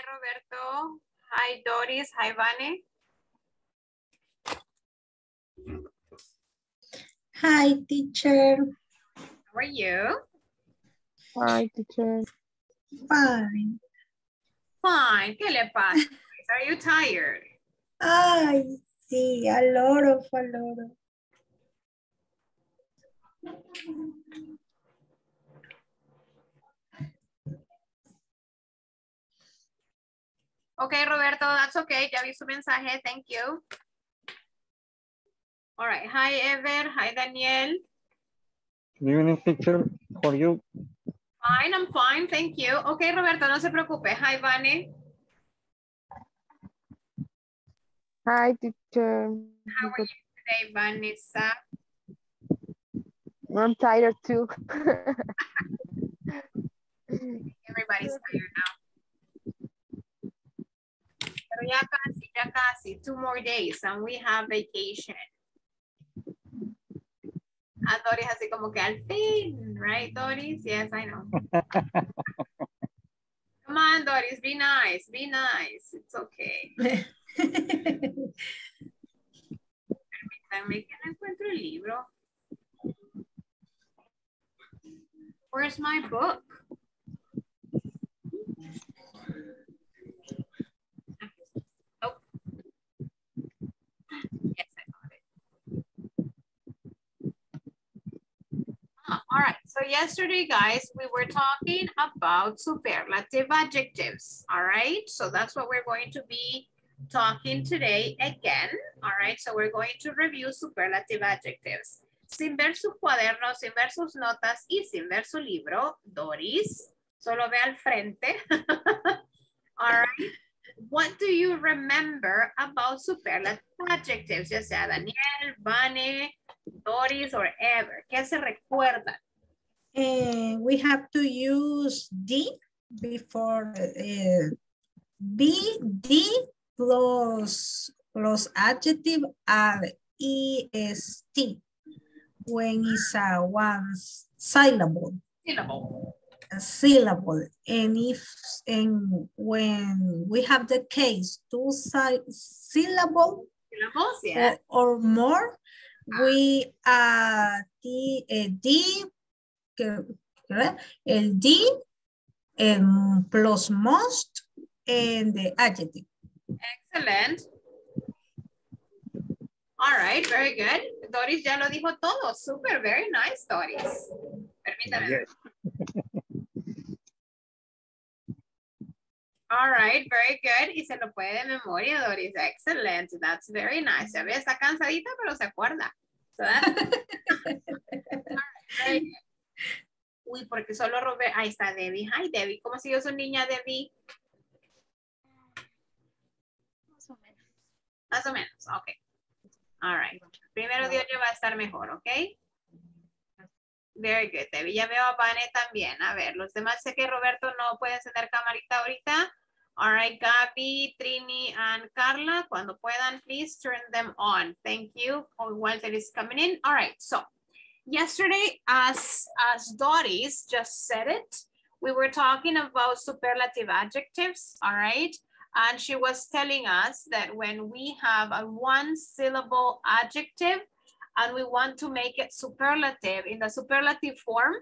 Hi, Roberto. Hi, Doris. Hi, Vane. Hi, teacher. How are you? Hi, teacher. Fine. Fine. ¿Qué le pasa? Are you tired? I see. A lot. Okay, Roberto, that's okay. Ya vi su mensaje. Thank you. All right. Hi, Ever. Hi, Daniel. Good evening, teacher. How are you? Fine, I'm fine. Thank you. Okay, Roberto, no se preocupe. Hi, Vane. Hi, teacher. How are you today, Vanessa? I'm tired too. Everybody's tired now. Pero ya casi, 2 more days and we have vacation. A Doris así como que al fin, right, Doris? Yes, I know. Come on, Doris, be nice. It's okay. Permítanme que no encuentro el libro. Where's my book? Oh. Yes, I got it. Ah, all right, so yesterday, guys, we were talking about superlative adjectives, all right? So that's what we're going to be talking today again, all right? So we're going to review superlative adjectives. Sin ver sus cuadernos, sin ver sus notas y sin ver su libro, Doris, solo ve al frente. All right. What do you remember about superlative adjectives? Ya sea Daniel, Vane, Doris, or Ever. ¿Qué se recuerda? We have to use D before B, D, plus adjective EST when it's a one syllable. A syllable. And when we have the case 2 syllables yeah, or more, we add D plus most and the adjective. Excellent. All right, very good. Doris ya lo dijo todo. Super, very nice, Doris. Permítame. Yes. All right, very good. Y se lo puede de memoria, Doris. Excellent. That's very nice. Ya ve, está cansadita, pero se acuerda. So that's... All right, very good. Uy, porque solo Robert... Ahí está Debbie. Hi, Debbie. ¿Cómo siguió su niña, Debbie? Más o menos, ok. All right. Primero Dios le va a estar mejor, ok. Very good, Debbie. Ya veo a Vane también. A ver, los demás sé que Roberto no puede encender camarita ahorita. All right, Gaby, Trini, and Carla, cuando puedan, please turn them on. Thank you. Oh, Walter is coming in. All right, so yesterday, as Doris just said it, we were talking about superlative adjectives, all right? And she was telling us that when we have a 1-syllable adjective and we want to make it superlative, in the superlative form,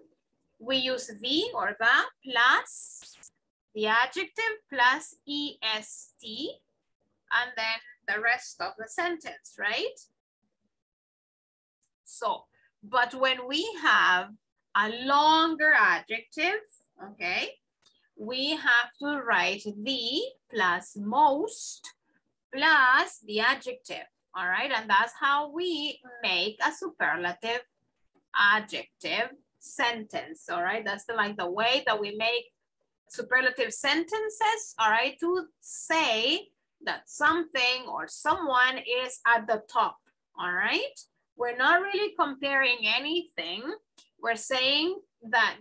we use the or the plus the adjective plus EST and then the rest of the sentence, right? So, but when we have a longer adjective, okay, we have to write the plus most plus the adjective, all right? And that's how we make a superlative adjective sentence, all right? That's the way that we make superlative sentences, all right? To say that something or someone is at the top, all right? We're not really comparing anything. We're saying that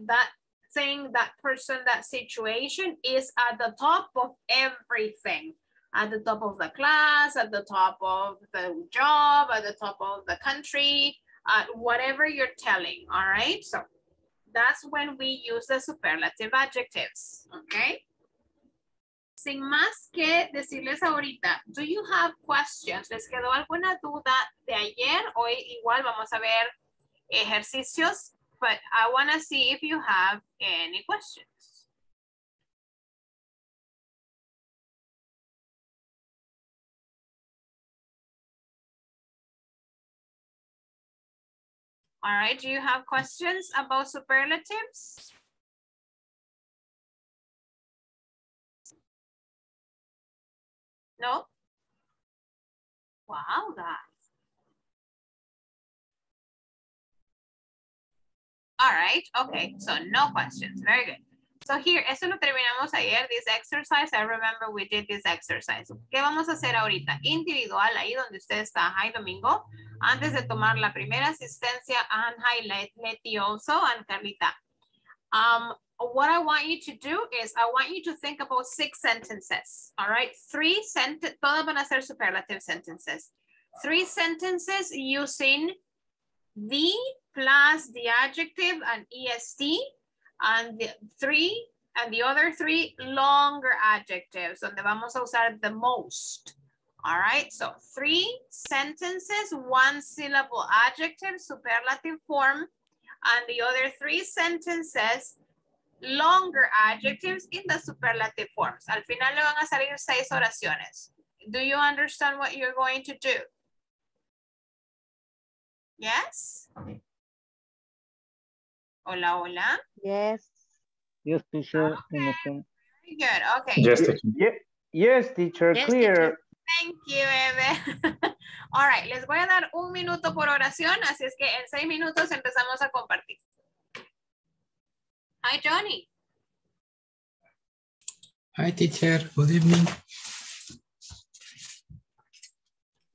person, that situation is at the top of everything, at the top of the class, at the top of the job, at the top of the country, whatever you're telling, all right? So that's when we use the superlative adjectives, okay? Sin más que decirles ahorita, do you have questions? ¿Les quedó alguna duda de ayer? Hoy igual vamos a ver ejercicios, but I want to see if you have any questions. All right, do you have questions about superlatives? No? Wow, guys. All right, okay, so no questions, very good. So here, eso lo terminamos ayer, this exercise, I remember we did this exercise. ¿Qué vamos a hacer ahorita? Individual, ahí donde usted está, hi Domingo. Antes de tomar la primera asistencia, and highlight Letty also, and Carlita. What I want you to do is, I want you to think about 6 sentences, all right? 3 sentences, todas van a ser superlative sentences. 3 sentences using the plus the adjective and EST, and the 3, and the other 3 longer adjectives, donde vamos a usar the most. All right, so 3 sentences, 1 syllable adjective, superlative form, and the other 3 sentences, longer adjectives in the superlative forms. Al final le van a salir 6 oraciones. Do you understand what you're going to do? Yes? Hola, hola. Yes. Yes, teacher. Okay. Very good, okay. Yes, teacher. Yes, teacher, yes, clear. Teacher. Thank you, Eve. All right, les voy a dar 1 minuto por oración, así es que en 6 minutos empezamos a compartir. Hi, Johnny. Hi, teacher. Good evening.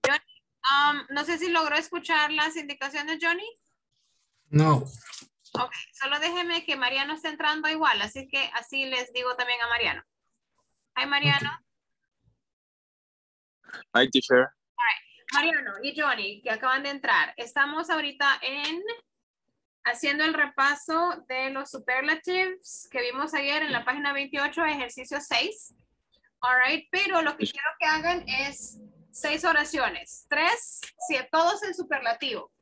Johnny, no sé si logró escuchar las indicaciones, Johnny. No. Ok, solo déjeme que Mariano esté entrando igual, así que así les digo también a Mariano. Hi, Mariano. Okay. Hi, teacher. All right. Mariano y Johnny, que acaban de entrar. Estamos ahorita haciendo el repaso de los superlatives que vimos ayer en la página 28, ejercicio 6. All right, pero lo que quiero que hagan es 6 oraciones. 3, si todos en superlativo.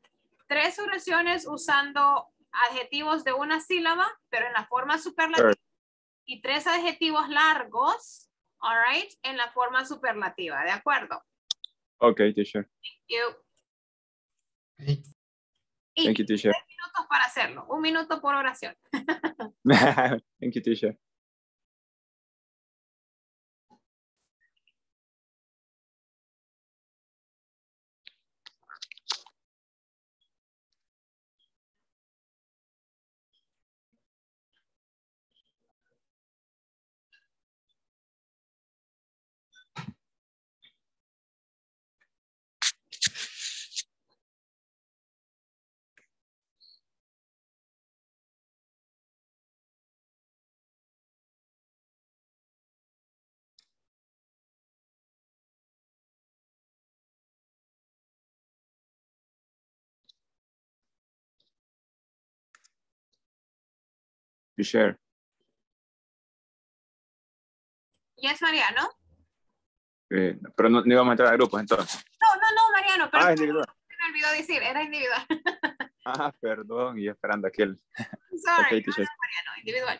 3 oraciones usando adjetivos de una sílaba, pero en la forma superlativa. Y 3 adjetivos largos. All right, en la forma superlativa, ¿de acuerdo? Okay, teacher. Thank you. Y thank you, teacher. 3 minutos para hacerlo, 1 minuto por oración. Thank you, teacher. Share. Yes, Mariano. Pero no íbamos a entrar a grupos entonces. No, Mariano, pero me olvidó decir, era individual. Ah, perdón, y esperando aquel. Sorry, okay, no, Mariano, individual.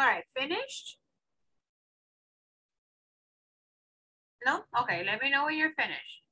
All right, finished? No? Okay, let me know when you're finished.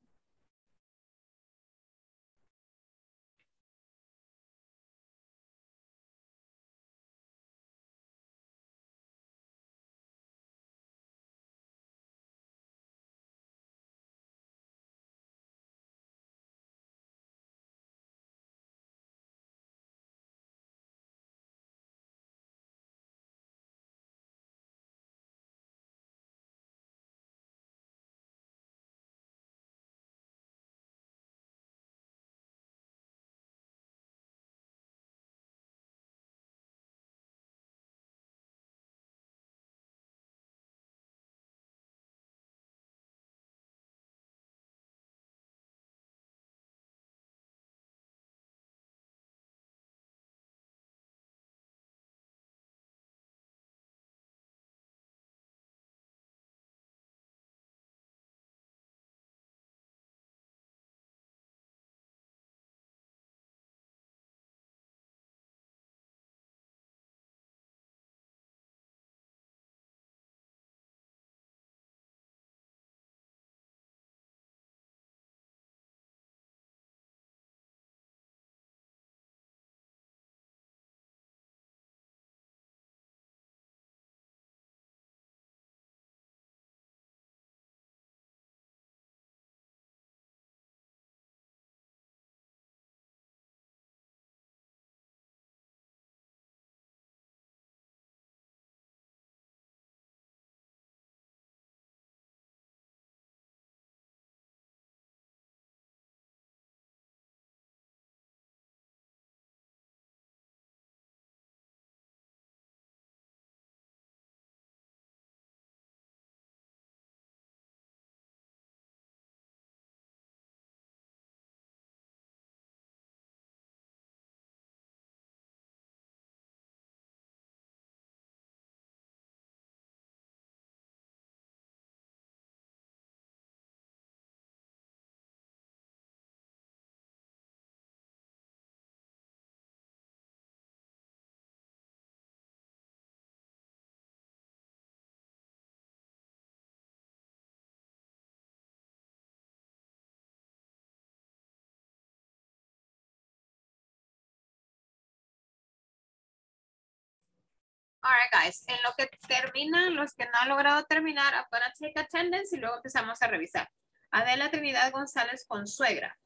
All right, guys, en lo que terminan, los que no han logrado terminar, I'm going to take attendance y luego empezamos a revisar. Adela Trinidad González Consuegra.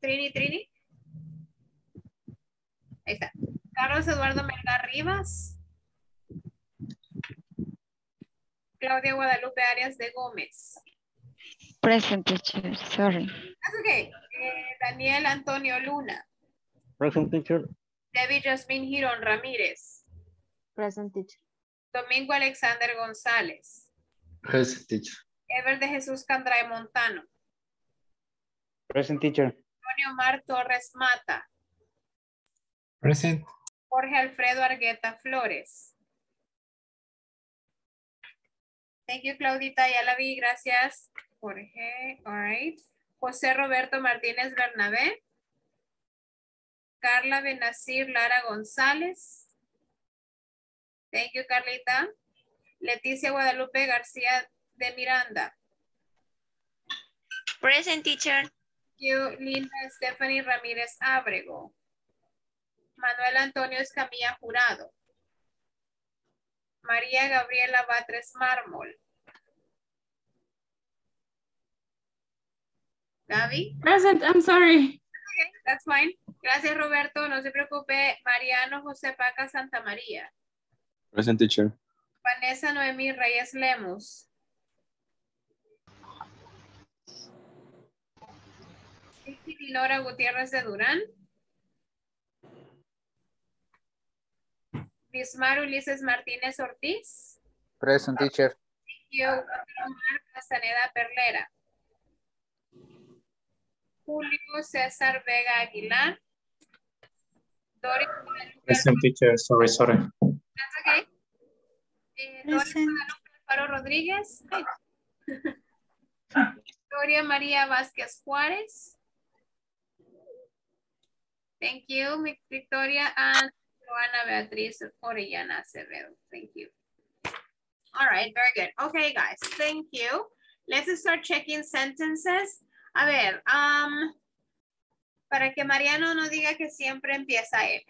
Trini. Ahí está. Carlos Eduardo Melgar Rivas. Claudia Guadalupe Arias de Gómez. Present, teacher, sorry. That's okay. Daniel Antonio Luna. Present, teacher. Debbie Jasmine Girón Ramírez. Present, teacher. Domingo Alexander González. Present, teacher. Ever de Jesús Candray Montano. Present, teacher. Antonio Mar Torres Mata. Present. Jorge Alfredo Argueta Flores. Thank you, Claudita. Ya la vi, gracias. Jorge, all right. José Roberto Martínez Bernabé. Carla Benazir Lara González. Thank you, Carlita. Leticia Guadalupe García de Miranda. Present, teacher. Thank you, Linda Stephanie Ramírez Ábrego. Manuel Antonio Escamilla Jurado. María Gabriela Batres Mármol. Gaby? Present, I'm sorry. Okay, that's fine. Gracias, Roberto. No se preocupe. Mariano José Paca Santa María. Present, teacher. Vanessa Noemí Reyes Lemos. Dinora Gutiérrez de Durán. Bismar Ulises Martínez Ortiz. Present, teacher. Thank you. Omar Castaneda Perlera. Julio César Vega Aguilar. Doris. Present, teacher. Sorry. That's okay. Doris Alfaro Rodríguez. Gloria María Vázquez Juárez. Thank you, Victoria. And Luana Beatriz Orellana Acevedo. Thank you. All right, very good. Okay, guys, thank you. Let's start checking sentences. A ver, para que Mariano no diga que siempre empieza él.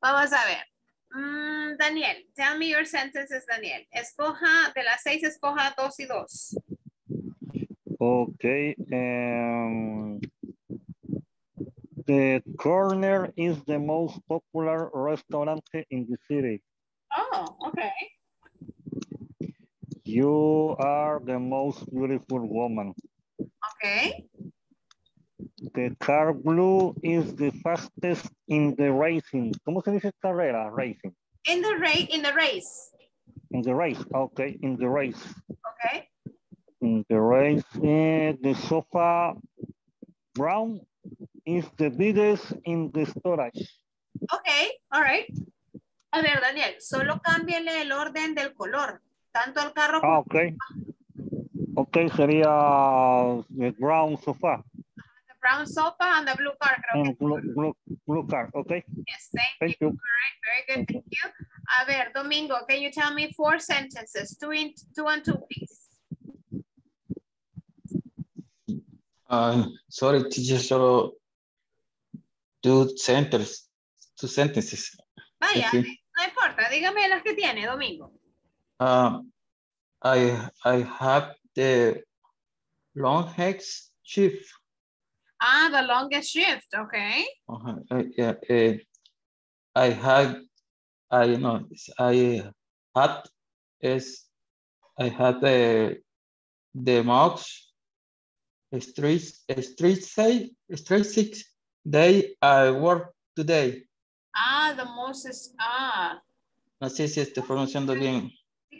Vamos a ver. Daniel, tell me your sentences, Daniel. Escoja, de las seis, escoja dos y dos. Okay. The Corner is the most popular restaurant in the city. Oh, okay. You are the most beautiful woman. Okay. The car blue is the fastest in the racing. ¿Cómo se dice carrera? Racing. In the race. In the race, okay. In the race. Okay. In the race, the sofa brown is the biggest in the storage. Okay, all right. A ver, Daniel, solo cámbiale el orden del color. Tanto el carro como okay. Okay, sería the brown sofa. The brown sofa and the blue car. Creo que blue car, okay. Yes, thank you. All right, very good, thank you. A ver, Domingo, can you tell me four sentences? Two and two, please. Sorry, teacher, solo two sentences. Vaya, okay. No importa, dígame las que tiene, Domingo. I have the longest shift. Ah, the longest shift. Okay. Yeah. I had the most straight 6 day I work today. Ah, the most is ah. No sé si estoy pronunciando bien.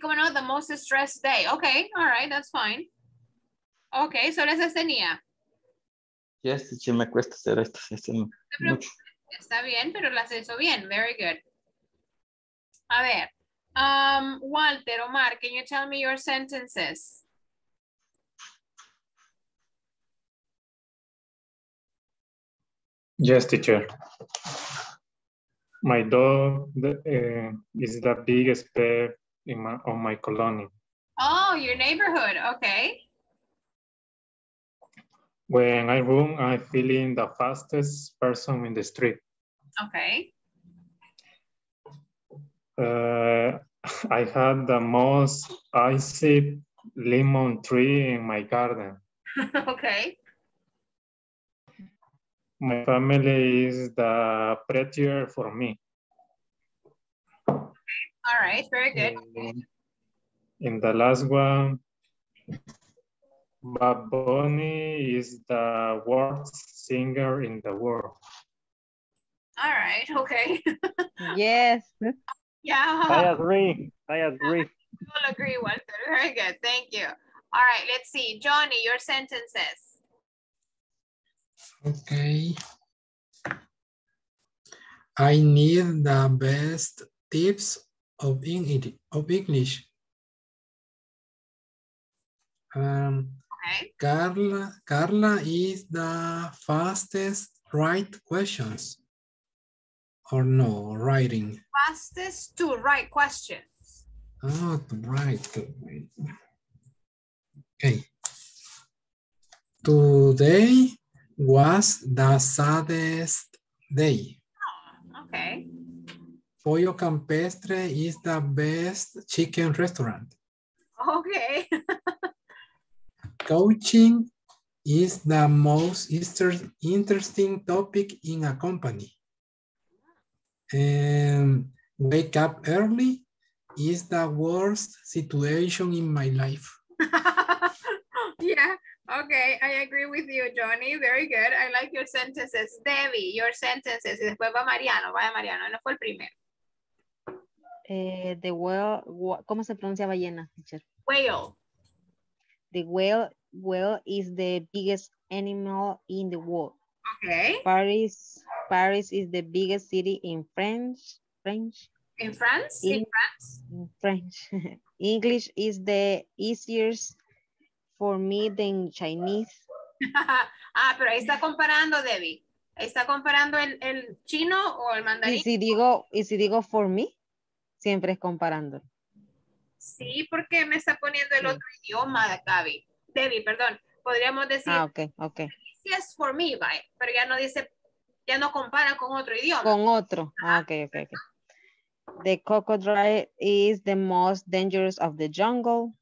Coming out the most stressed day. Okay, all right, that's fine. Okay, so esas tenía. Yes, teacher, me cuesta hacer estas. Está bien, pero las hizo bien. Very good. A ver, Walter, Omar, can you tell me your sentences? Yes, teacher. My dog is the biggest pet on my colony. Oh, your neighborhood, okay. When I run, I'm feeling the fastest person in the street. Okay. I had the most icy lemon tree in my garden. Okay. My family is the prettier for me. All right, very good. In the last one, Bad Bunny is the worst singer in the world. All right, okay. Yes. Yeah. I agree. We all agree, Walter. Very good, thank you. All right, let's see. Johnny, your sentences. Okay. I need the best tips of English. Okay. Carla is the fastest write questions. Or no, writing. Fastest to write questions. Oh, to write. Okay. Today was the saddest day. Oh, okay. Pollo Campestre is the best chicken restaurant. Okay. Coaching is the most interesting topic in a company. And wake up early is the worst situation in my life. Yeah, okay, I agree with you, Johnny. Very good. I like your sentences. Debbie, your sentences. Y después va Mariano. Vaya Mariano, no fue el primero. The whale, ¿cómo se pronuncia ballena, teacher? Whale. The whale is the biggest animal in the world. Okay. Paris is the biggest city in French. In France? In French. English is the easiest for me than Chinese. Ah, pero ahí está comparando, Debbie. ¿Está comparando el chino o el mandarín? ¿Y si digo for me? Siempre es comparando. Sí, porque me está poniendo el otro idioma, Gaby. Debbie, perdón. Podríamos decir, okay. Yes, for me, bye. Pero ya no dice, ya no compara con otro idioma. Con otro. Okay. The crocodile is the most dangerous of the jungle.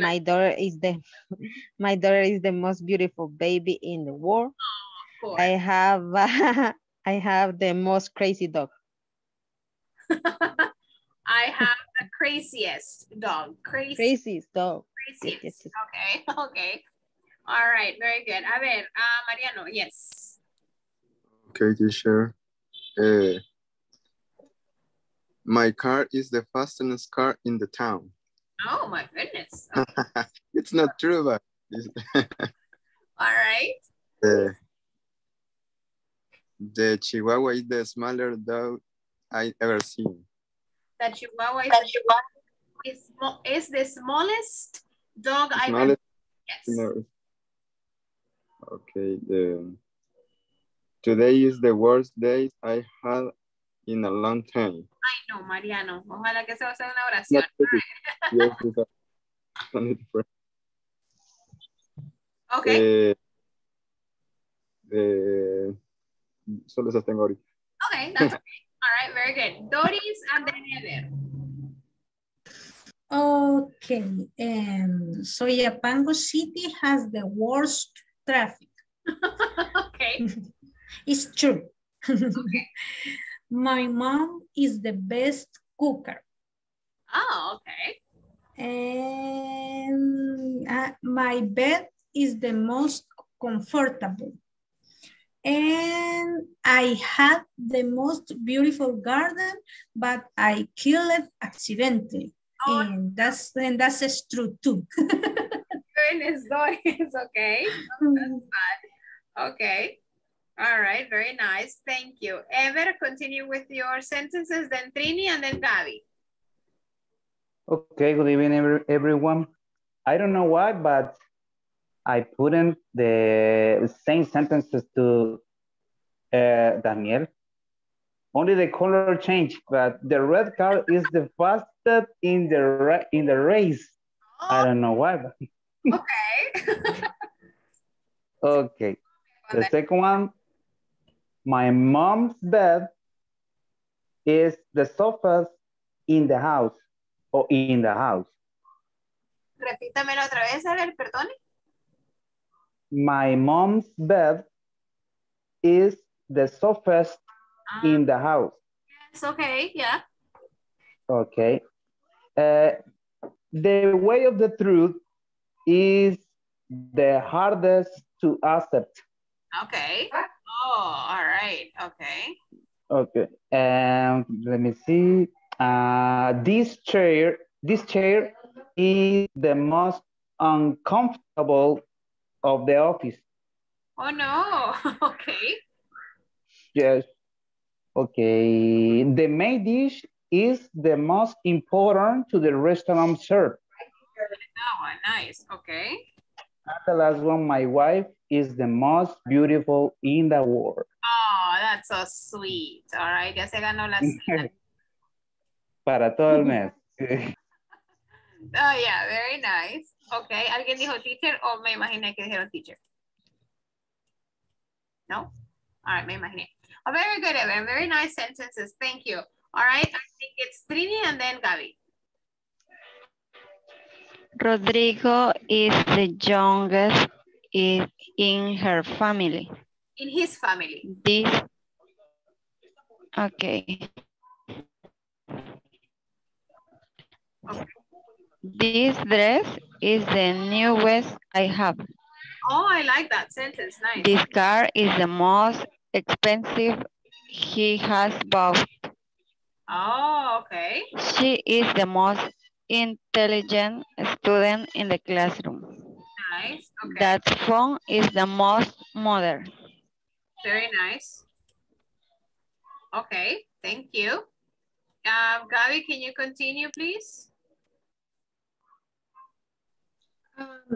My daughter is the most beautiful baby in the world. Oh, I have the most crazy dog. I have the craziest dog. Craziest. Yes. Okay. All right, very good. A ver, Mariano, yes. Okay, teacher. My car is the fastest car in the town. Oh, my goodness. Okay. It's not true, but... All right. The Chihuahua is the smaller dog I've ever seen. The Chihuahua is the smallest dog I've ever seen. Yes. Okay. Today is the worst day I had in a long time. Ay, no, Mariano. Ojalá que se va a hacer una oración. Okay. Solo esas tengo ahorita. Okay, that's okay. All right, very good. Doris and then Ever. Okay. Soyapango City has the worst traffic. Okay. It's true. Okay. My mom is the best cooker. Oh, okay. And my bed is the most comfortable. And I had the most beautiful garden, but I killed it accidentally. Oh. And that's true too. Goodness, Doris. Okay. Oh, that's bad. Okay. All right, very nice. Thank you. Ever, continue with your sentences, then Trini and then Gaby. Okay, good evening, everyone. I don't know why, but I put in the same sentences to Daniel. Only the color changed, but the red car is the fastest in the race. Oh. I don't know why. But okay. Okay. The second one. My mom's bed is the sofa in the house, or in the house. Repítamelo otra vez, a ver, perdone. My mom's bed is the sofa in the house. Yes, okay, yeah. Okay. The way of the truth is the hardest to accept. Okay. Oh, all right. Okay. Okay. Let me see. This chair is the most uncomfortable of the office. Oh no. Okay. Yes. Okay. The main dish is the most important to the restaurant served. Oh, nice. Okay. At the last one, my wife is the most beautiful in the world. Oh, that's so sweet. All right, ya se ganó la cena. Para todo el mes. Oh, yeah, very nice. Okay, ¿alguien dijo teacher o me imaginé que dijeron teacher? No? All right, me imaginé. Oh, very good, Evan. Very nice sentences. Thank you. All right, I think it's Trini and then Gaby. Rodrigo is the youngest in her family. In his family. Okay. This dress is the newest I have. Oh, I like that sentence. Nice. This car is the most expensive he has bought. Oh, okay. She is the most intelligent student in the classroom. Nice. Okay. That phone is the most modern. Very nice. Okay, thank you. Gaby, can you continue, please?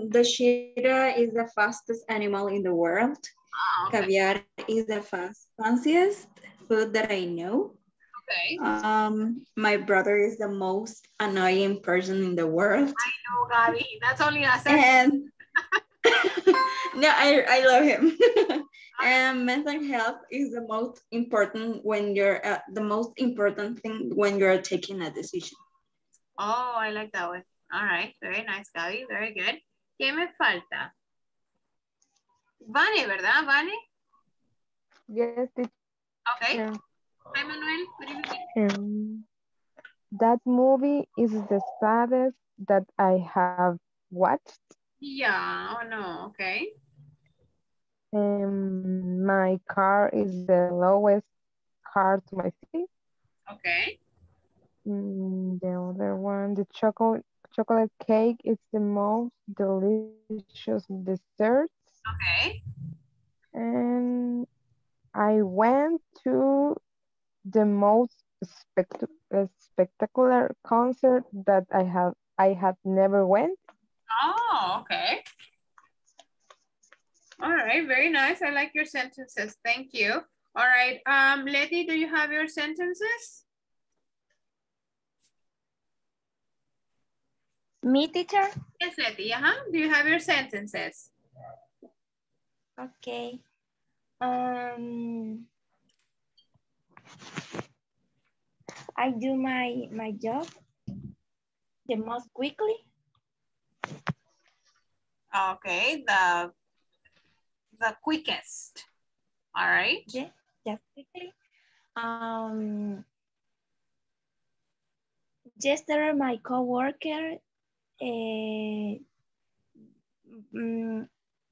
The cheetah is the fastest animal in the world. Caviar is the fanciest food that I know. Okay. My brother is the most annoying person in the world. I know, Gabby. That's only us. And no, I love him. And mental health is the most important when you're the most important thing when you're taking a decision. Oh, I like that one. All right, very nice, Gabby. Very good. ¿Qué me falta? Vane, ¿verdad, Vane? Yes, teacher. Okay. Hi, Manuel. What do you think? That movie is the saddest that I have watched. Yeah, oh no, okay. My car is the lowest car to my feet. Okay. The other one, the chocolate cake is the most delicious dessert. Okay. And I went to the most spectacular concert that I had never went. Oh, okay. All right, very nice. I like your sentences. Thank you. All right, Letty, do you have your sentences? Me, teacher? Yes, Letty. Do you have your sentences? Okay. I do my job the most quickly. Okay, the quickest. All right. Yeah, just quickly. Yesterday, my coworker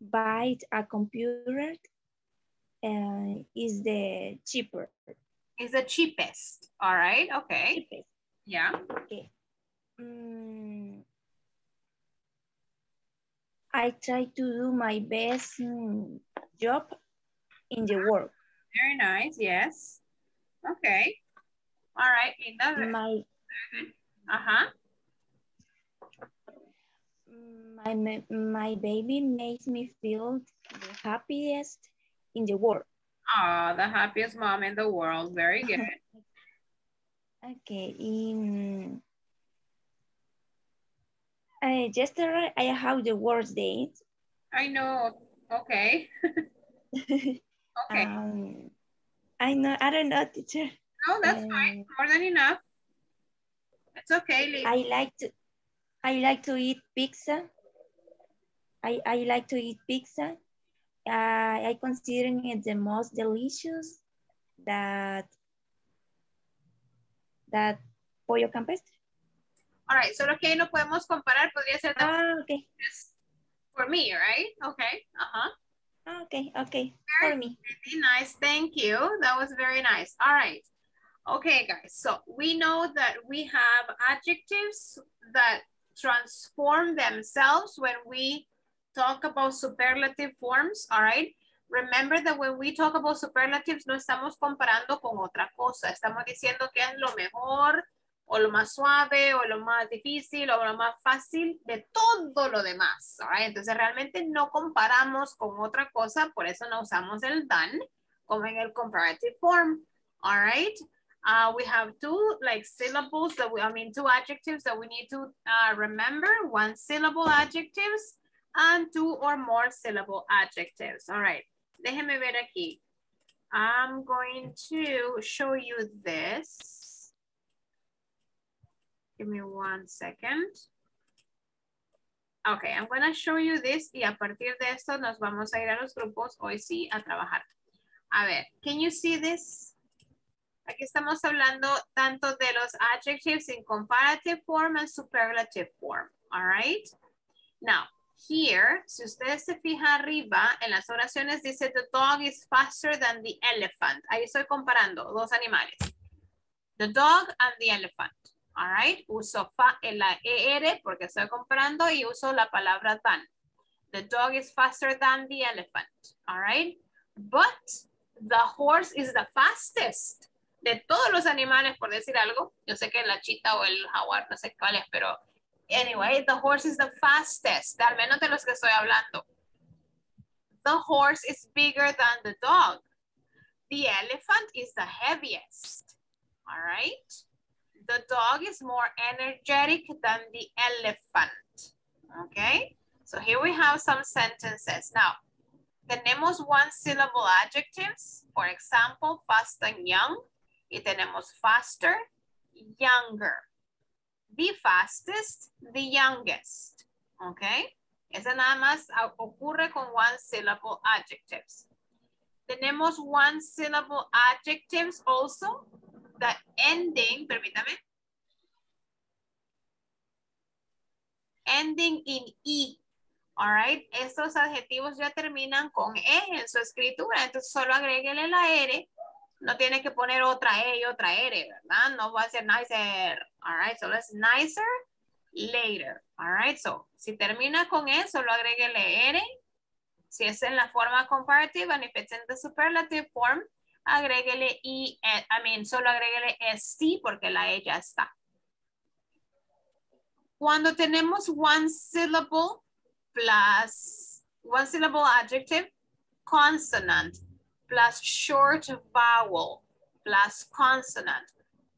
buy a computer. Is the cheaper? Is the cheapest. All right. Okay. Cheapest. Yeah. Okay. I try to do my best job in the work. Very nice, yes. Okay. All right, another. My baby makes me feel the happiest in the world. Oh, the happiest mom in the world. Very good. Okay. Yesterday, I have the worst date. I know. Okay. Okay. I know. I don't know, teacher. No, that's fine. More than enough. It's okay. Leave. I like to eat pizza. I like to eat pizza. I consider it the most delicious that pollo campestre. All right, solo que no podemos comparar, podría ser... okay. For me, right? Okay, Okay, very, for me. Very nice, thank you. That was very nice. All right. Okay, guys, so we know that we have adjectives that transform themselves when we talk about superlative forms, all right? Remember that when we talk about superlatives, no estamos comparando con otra cosa. Estamos diciendo que es lo mejor, o lo más suave, o lo más difícil, o lo más fácil, de todo lo demás. ¿Vale? Entonces realmente no comparamos con otra cosa, por eso no usamos el than como en el comparative form. All right, we have two syllables that two adjectives that we need to remember. One syllable adjectives and two or more syllable adjectives. All right, déjeme ver aquí. I'm going to show you this. Give me 1 second. Okay, I'm going to show you this y a partir de esto nos vamos a ir a los grupos hoy sí a trabajar. A ver, can you see this? Aquí estamos hablando tanto de los adjectives in comparative form and superlative form. All right? Now, here, si ustedes se fijan arriba, en las oraciones dice the dog is faster than the elephant. Ahí estoy comparando dos animales. The dog and the elephant. All right, uso la ER porque estoy comparando y uso la palabra than. The dog is faster than the elephant. All right, but the horse is the fastest. De todos los animales, por decir algo, yo sé que la chita o el jaguar, no sé cuál es, pero anyway, the horse is the fastest, al menos de los que estoy hablando. The horse is bigger than the dog. The elephant is the heaviest, all right? The dog is more energetic than the elephant, okay? So here we have some sentences. Now, tenemos one-syllable adjectives. For example, fast and young. Y tenemos faster, younger. The fastest, the youngest, okay? Esa nada más ocurre con one-syllable adjectives. Tenemos one-syllable adjectives also. The ending, permítame. Ending in E. All right. Estos adjetivos ya terminan con E en su escritura. Entonces solo agréguele la R. No tiene que poner otra E y otra R, ¿verdad? No va a ser nicer. All right. So let's nicer later. All right. So si termina con E, solo agréguele R. Si es en la forma comparativa, and if it's in the superlative form, agréguele solo agréguele ST porque la E ya está. Cuando tenemos one syllable plus one syllable adjective, consonant plus short vowel plus consonant.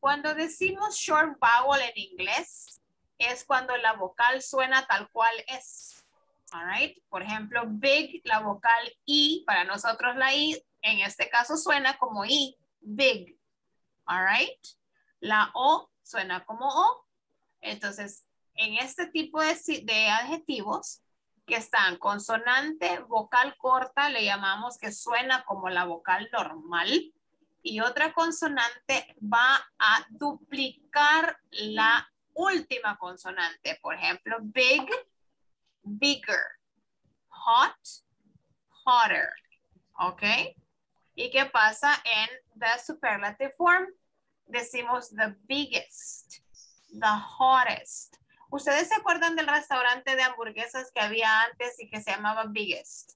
Cuando decimos short vowel en inglés, es cuando la vocal suena tal cual es. All right. Por ejemplo, big, la vocal I, para nosotros la I, en este caso suena como I, big. All right. La O suena como O. Entonces, en este tipo de adjetivos que están consonante, vocal corta, le llamamos que suena como la vocal normal. Y otra consonante va a duplicar la última consonante. Por ejemplo, big, bigger, hot, hotter, okay? ¿Y qué pasa en the superlative form? Decimos the biggest, the hottest. ¿Ustedes se acuerdan del restaurante de hamburguesas que había antes y que se llamaba Biggest?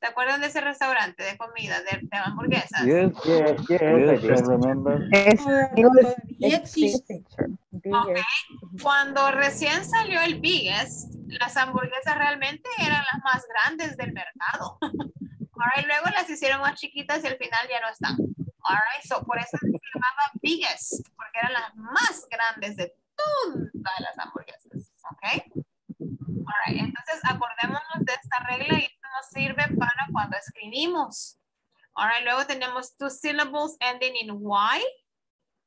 ¿Se acuerdan de ese restaurante de comida, de hamburguesas? Yes, I remember. Yes. Okay. Cuando recién salió el Biggest, las hamburguesas realmente eran las más grandes del mercado. All right, luego las hicieron más chiquitas y al final ya no están. All right, so por eso se llamaba Biggest, porque eran las más grandes de todas las hamburguesas. Okay. All right, entonces acordémonos de esta regla y nos sirve para cuando escribimos. All right, luego tenemos two syllables ending in Y.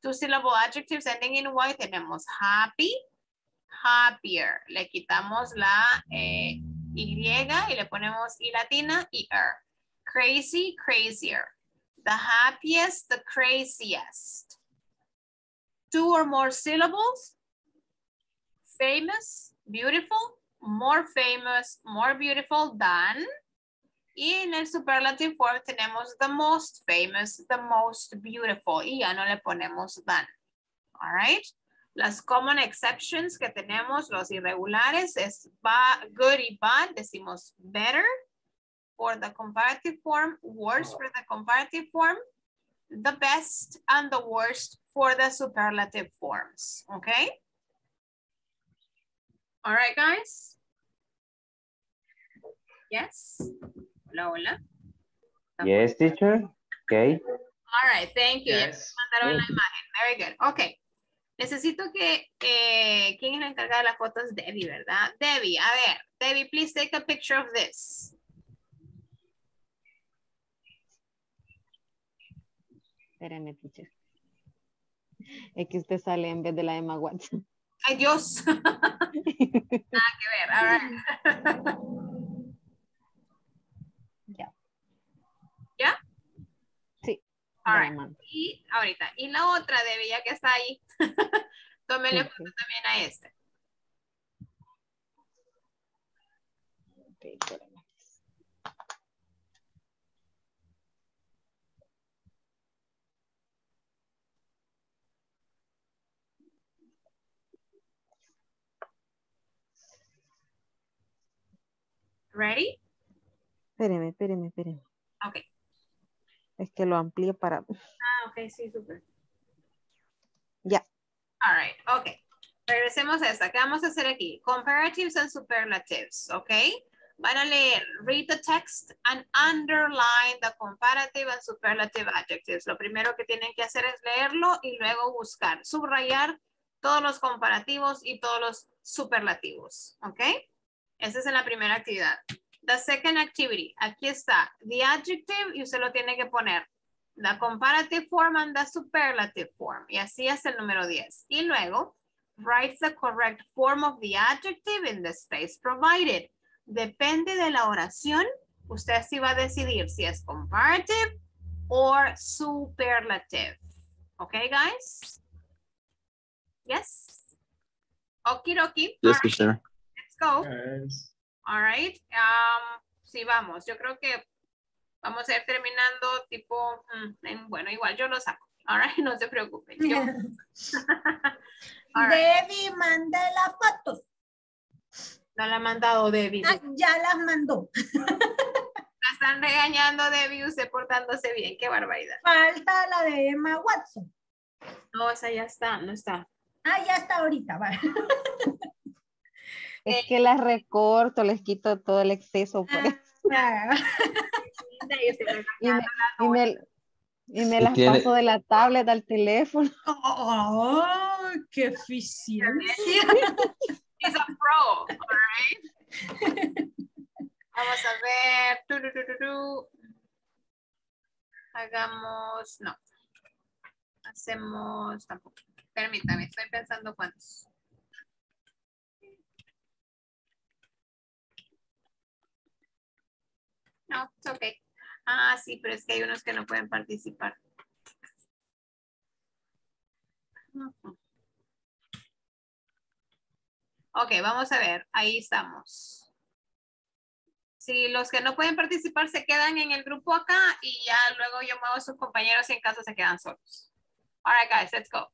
Two syllable adjectives ending in Y. Tenemos happy, happier. Le quitamos la Y y le ponemos I latina y R. Crazy, crazier. The happiest, the craziest. Two or more syllables. Famous, beautiful. More famous, more beautiful than. Y en el superlative form tenemos the most famous, the most beautiful. Y ya no le ponemos than. All right. Las common exceptions que tenemos, los irregulares, es good y bad. Decimos better for the comparative form, worse for the comparative form, the best and the worst for the superlative forms. Okay. All right, guys. Yes. Hola, hola. Yes, teacher. Okay. All right, thank you. Yes. Mandaron la imagen. Very good. Okay. Necesito que, ¿quién es la encargada de las fotos? Debbie, ¿verdad? Debbie, a ver. Debbie, please take a picture of this. Espérame, teacher. Es que usted sale en vez de la Emma Watson. Ay, Dios. Nada que ver. All right. ¿Ya? Sí. All right. Y ahorita. Y la otra de Bella que está ahí. Tómele foto también a este. ¿Ready? Espéreme. Ok. Es que lo amplío para... Ah, ok, sí, súper. Ya. Yeah. All right, ok. Regresemos a esta. ¿Qué vamos a hacer aquí? Comparatives and superlatives, ok. Finally, read the text and underline the comparative and superlative adjectives. Lo primero que tienen que hacer es leerlo y luego buscar, subrayar todos los comparativos y todos los superlativos, ¿ok? Esa es la primera actividad. The second activity, aquí está, the adjective, y usted lo tiene que poner, the comparative form and the superlative form, y así hasta el número 10. Y luego, write the correct form of the adjective in the space provided. Depende de la oración, usted sí va a decidir si es comparative or superlative. ¿Ok, guys? Yes? Okie dokie. Yes, right. Sure. Let's go. Yes. All right. Sí, vamos. Yo creo que vamos a ir terminando tipo... bueno, igual yo lo saco. All right, no se preocupen. Yo... All right. Debbie, manda la foto. No la ha mandado Debbie. Ah, ya las mandó. La están regañando, Debbie, usted portándose bien. Qué barbaridad. Falta la de Emma Watson. No, esa ya está, no está. Ah, ya está ahorita, vale. Es que las recorto, les quito todo el exceso. Por eso. y me las paso de la tablet al teléfono. ¡Oh, qué eficiencia! Es un pro, all right. Vamos a ver. Hagamos, no. Hacemos tampoco. Permítame, estoy pensando cuántos. No, it's okay. Ah, sí, pero es que hay unos que no pueden participar. Ok, vamos a ver. Ahí estamos. Sí, los que no pueden participar se quedan en el grupo acá y ya luego yo muevo a sus compañeros y en caso se quedan solos. All right, guys, let's go.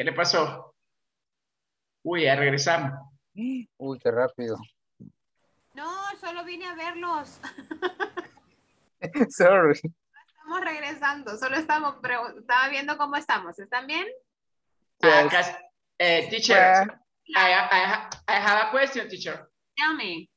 ¿Qué le pasó? Uy, ya regresamos. Uy, qué rápido. No, solo vine a verlos. Sorry. Estamos regresando, solo estamos, estaba viendo cómo estamos. ¿Están bien? Yes. Teacher, I have a question, teacher. Tell me.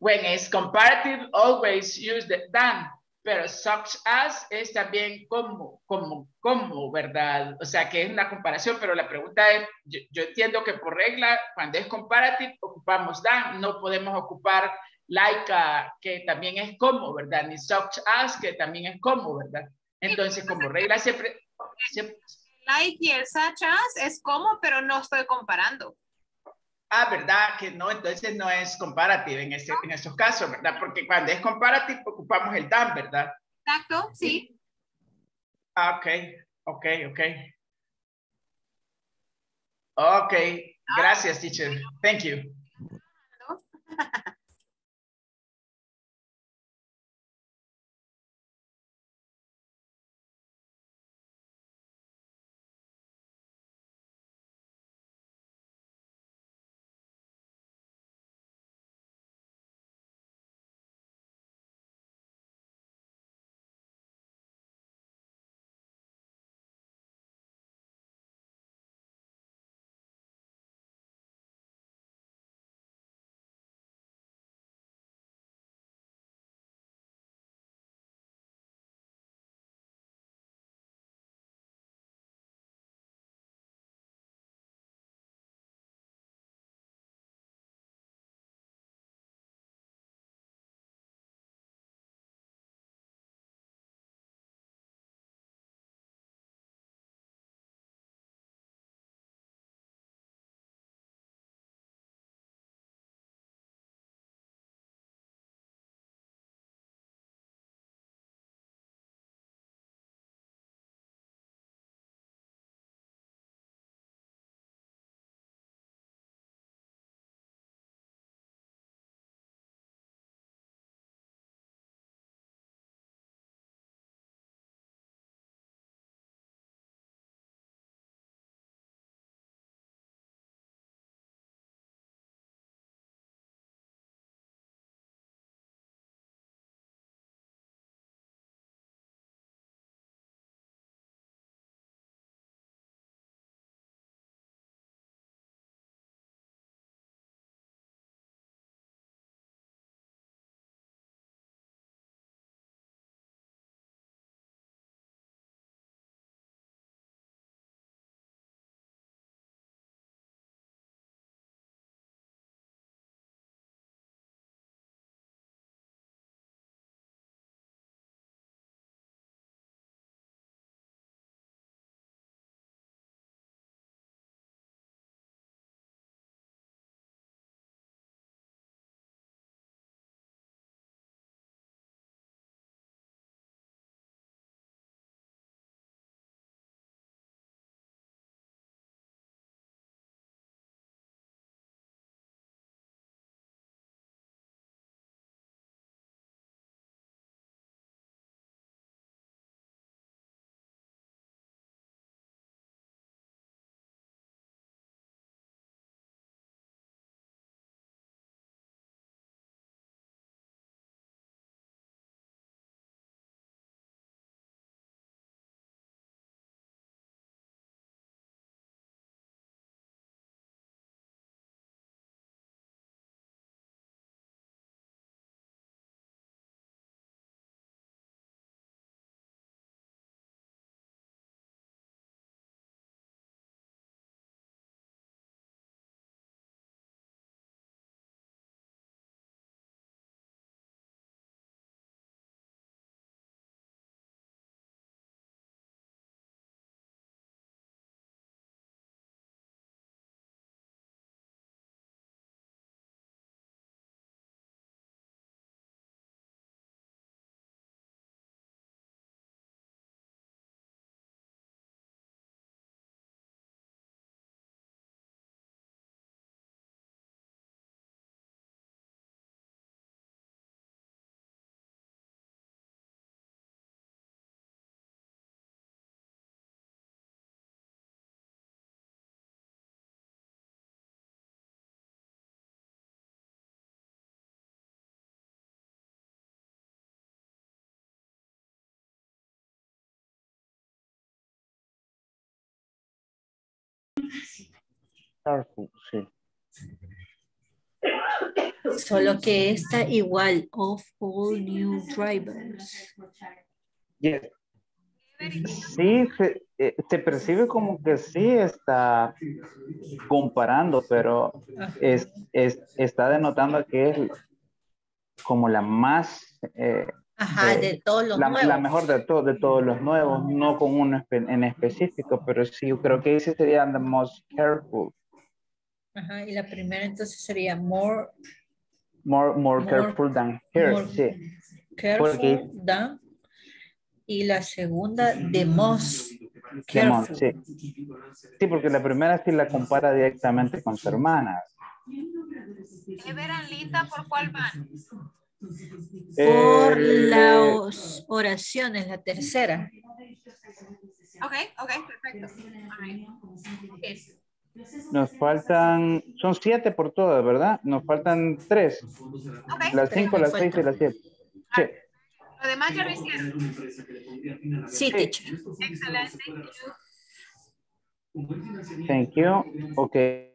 When it's comparative, always use the than, pero such as es también como, ¿verdad? O sea, que es una comparación, pero la pregunta es, yo entiendo que por regla, cuando es comparative, ocupamos than, no podemos ocupar like, que también es como, ¿verdad? Ni such as, que también es como, ¿verdad? Entonces, como regla, siempre like y el such as es como, pero no estoy comparando. Ah, ¿verdad? Que no, entonces no es comparative en estos casos, ¿verdad? Porque cuando es comparative ocupamos el than, ¿verdad? Exacto, sí. Ah, ok. Gracias, teacher. Thank you. Careful, sí. Solo que está igual, of all new drivers. Yes. Sí, se percibe como que sí está comparando, pero está denotando que es como la más... ajá, de todos los nuevos. La mejor de todos los nuevos, no con uno en específico, pero sí, yo creo que ese sería the most careful. Ajá, y la primera entonces sería more careful than her, more, sí. Careful porque, than... Y la segunda, the most careful. Most, sí. Sí, porque la primera sí la compara directamente con su hermana. Everan, Linda, ¿por cuál van? Por las oraciones, la tercera. Ok, perfecto. Right. Okay. Nos faltan, son 7 por todas, ¿verdad? Nos faltan 3. Okay. Las 5, las 6 y las 7. Sí. Lo demás ya lo hicieron. Sí, teacher. Excelente. Thank you. Okay.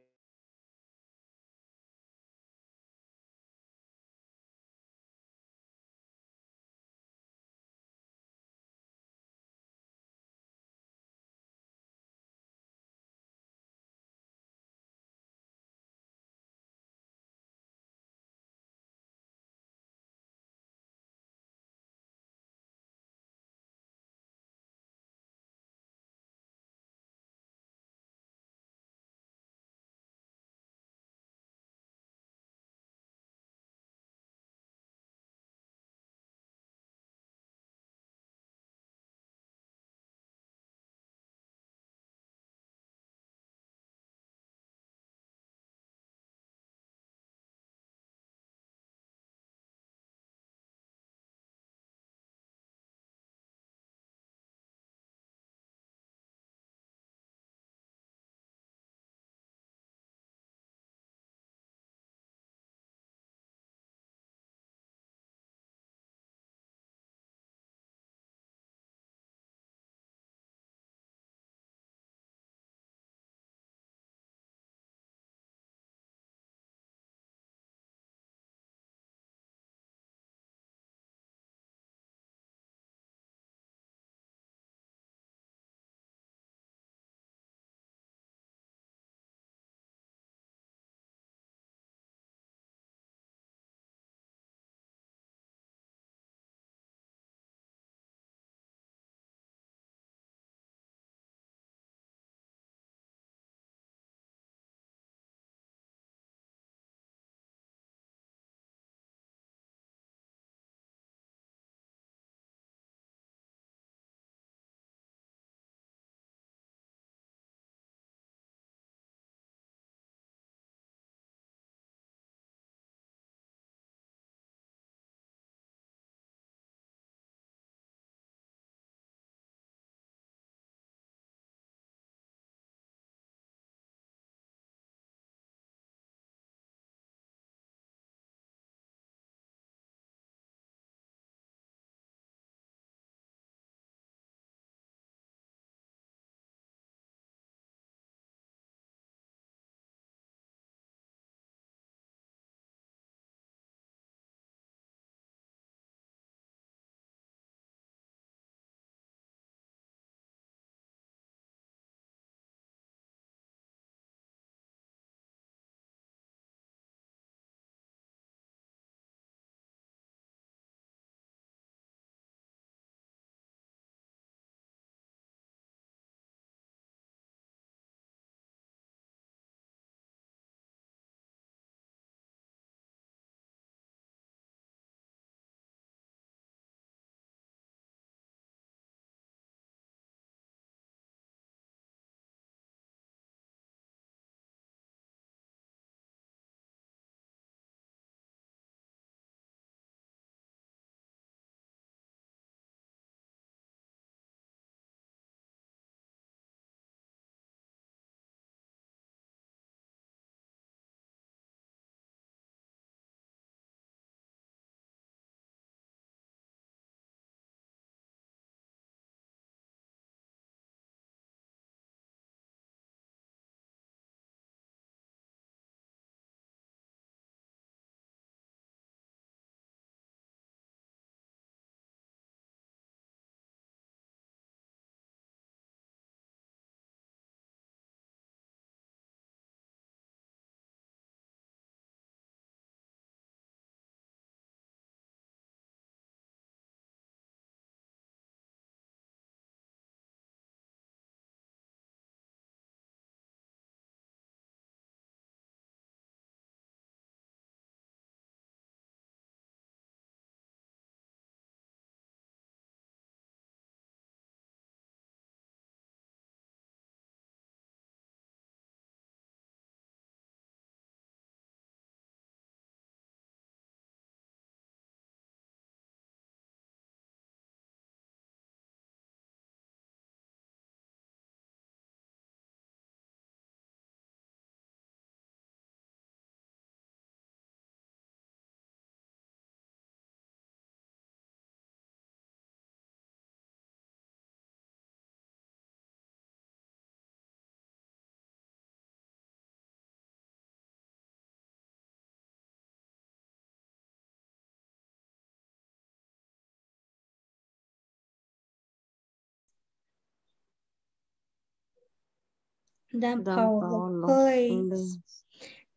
than Paulo plays.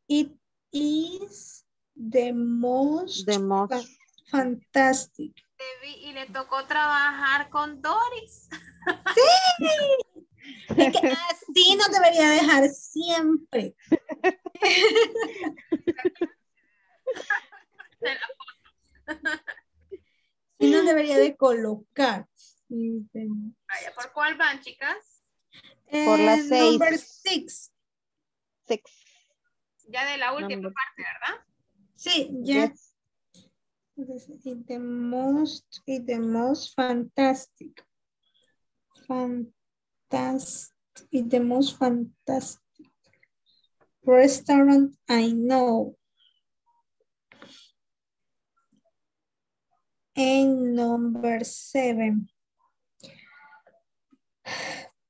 It is the most fantastic. Te vi y le tocó trabajar con Doris. Sí. Es que así nos debería dejar siempre. Y nos debería de colocar. Vaya, ¿por cuál van, chicas? Por la 6. Number 6. Ya de la última parte, ¿verdad? Sí, ya. Yes. It's the most fantastic. It's the most fantastic restaurant I know. And number 7.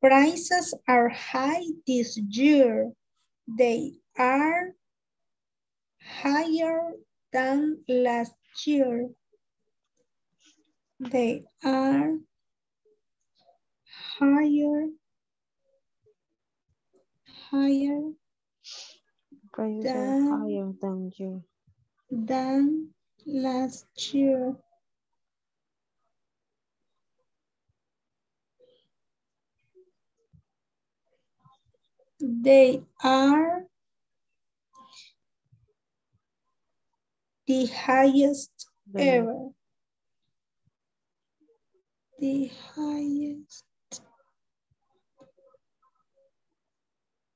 Prices are high this year. They are higher than last year. They are higher than last year. They are the highest ever. The highest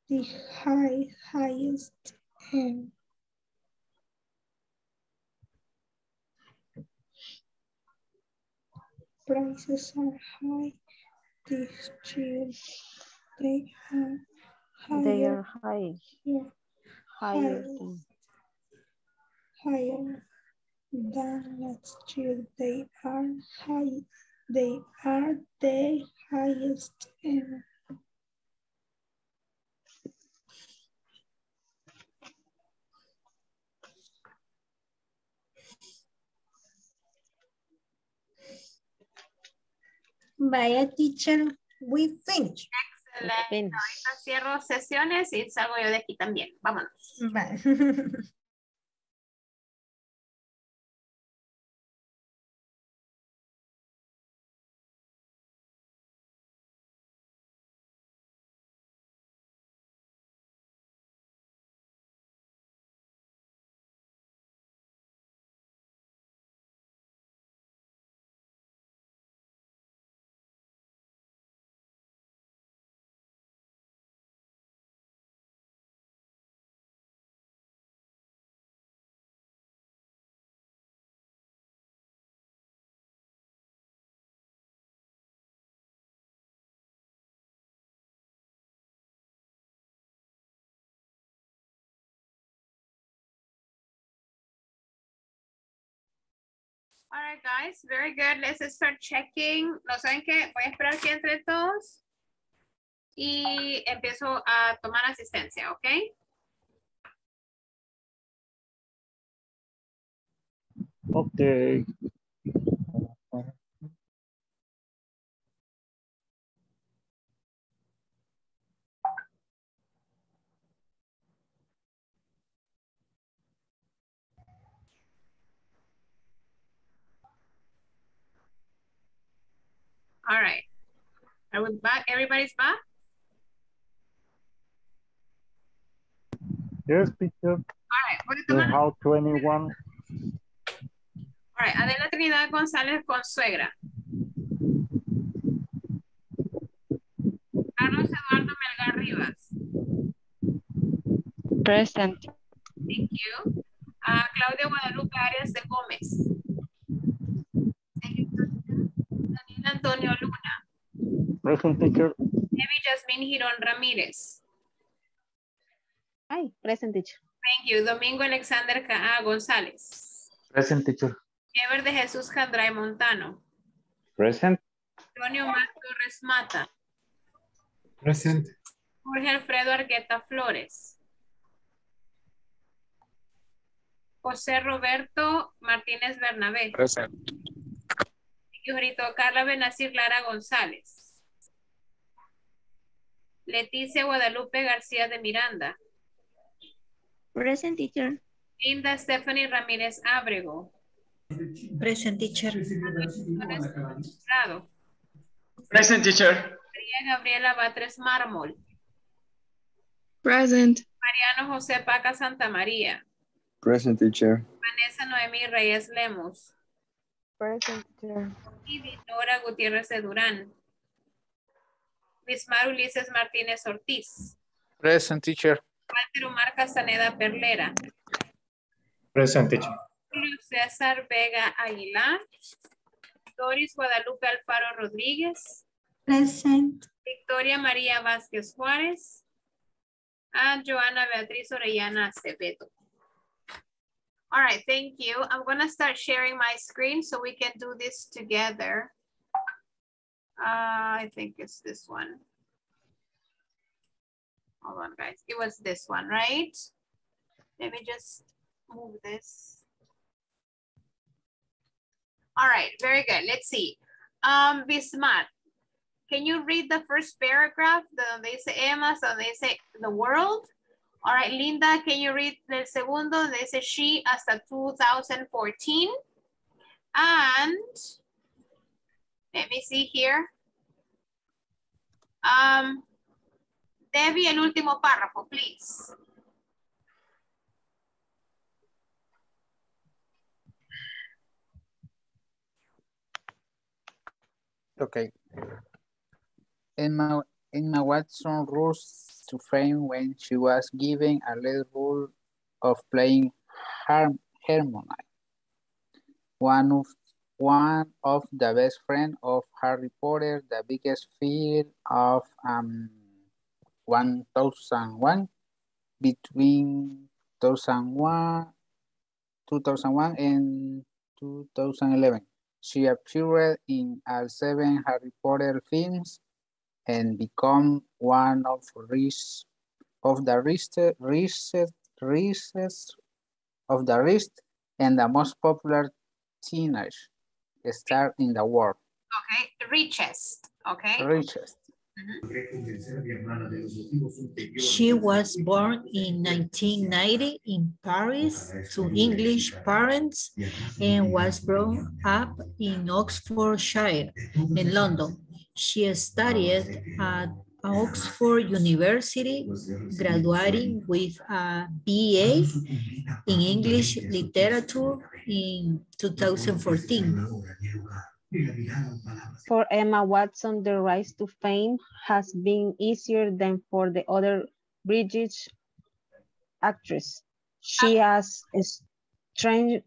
ever. Prices are high this year. They are higher than last year. They are the highest ever. Vaya, teacher, we finished. Excelente. Ahorita cierro sesiones y salgo yo de aquí también. Vámonos. Bye. All right, guys, very good. Let's start checking. ¿No saben qué? Voy a esperar que entre todos y empiezo a tomar asistencia, ¿ok? Okay. All right. Are we back? Everybody's back? Yes, teacher. All right. How 21. All right. Adela Trinidad González Consuegra. Carlos Eduardo Melgar Rivas. Present. Thank you. Claudia Guadalupe Arias de Gómez. Antonio Luna. Present, teacher. Amy Jasmine Girón Ramírez. Hi, present, teacher. Thank you. Domingo Alexander González. Present, teacher. Ever de Jesús Jandray Montano. Present. Antonio Mar Torres Mata. Present. Jorge Alfredo Argueta Flores. José Roberto Martínez Bernabé. Present. Carla Benazir Lara González. Leticia Guadalupe García de Miranda. Present, teacher. Linda Stephanie Ramírez Ábrego. Present, teacher. Present, teacher. María Gabriela Batres Mármol. Present. Mariano José Paca Santa María. Present, teacher. Vanessa Noemí Reyes Lemos. Present, teacher. Y Dinora Gutiérrez de Durán. Bismar Ulises Martínez Ortiz. Present, teacher. Walter Omar Castaneda Perlera. Present, teacher. Julio César Vega Aguilar. Doris Guadalupe Alfaro Rodríguez. Present. Victoria María Vázquez Juárez. And Joana Beatriz Orellana Acevedo. All right, thank you. I'm gonna start sharing my screen so we can do this together. I think it's this one. Hold on, guys. It was this one, right? Let me just move this. All right, very good. Let's see. Bismar, can you read the first paragraph? Donde dice Emma, donde dice the world. All right, Linda, can you read the segundo? Donde dice she hasta 2014. And let me see here. Debbie, el último párrafo, please. Okay. Emma Watson rose to fame when she was given a lead role of playing Hermione, one of the best friends of Harry Potter, the biggest fear of 2001 between 2001 and 2011. She appeared in all 7 Harry Potter films and became one of the richest and the most popular teenage star in the world. Okay, richest. Okay. Richest. Mm-hmm. She was born in 1990 in Paris to English parents and was grown up in Oxfordshire in London. She studied at Oxford University, graduating with a BA in English literature in 2014. For Emma Watson, the rise to fame has been easier than for the other British actress. She has starred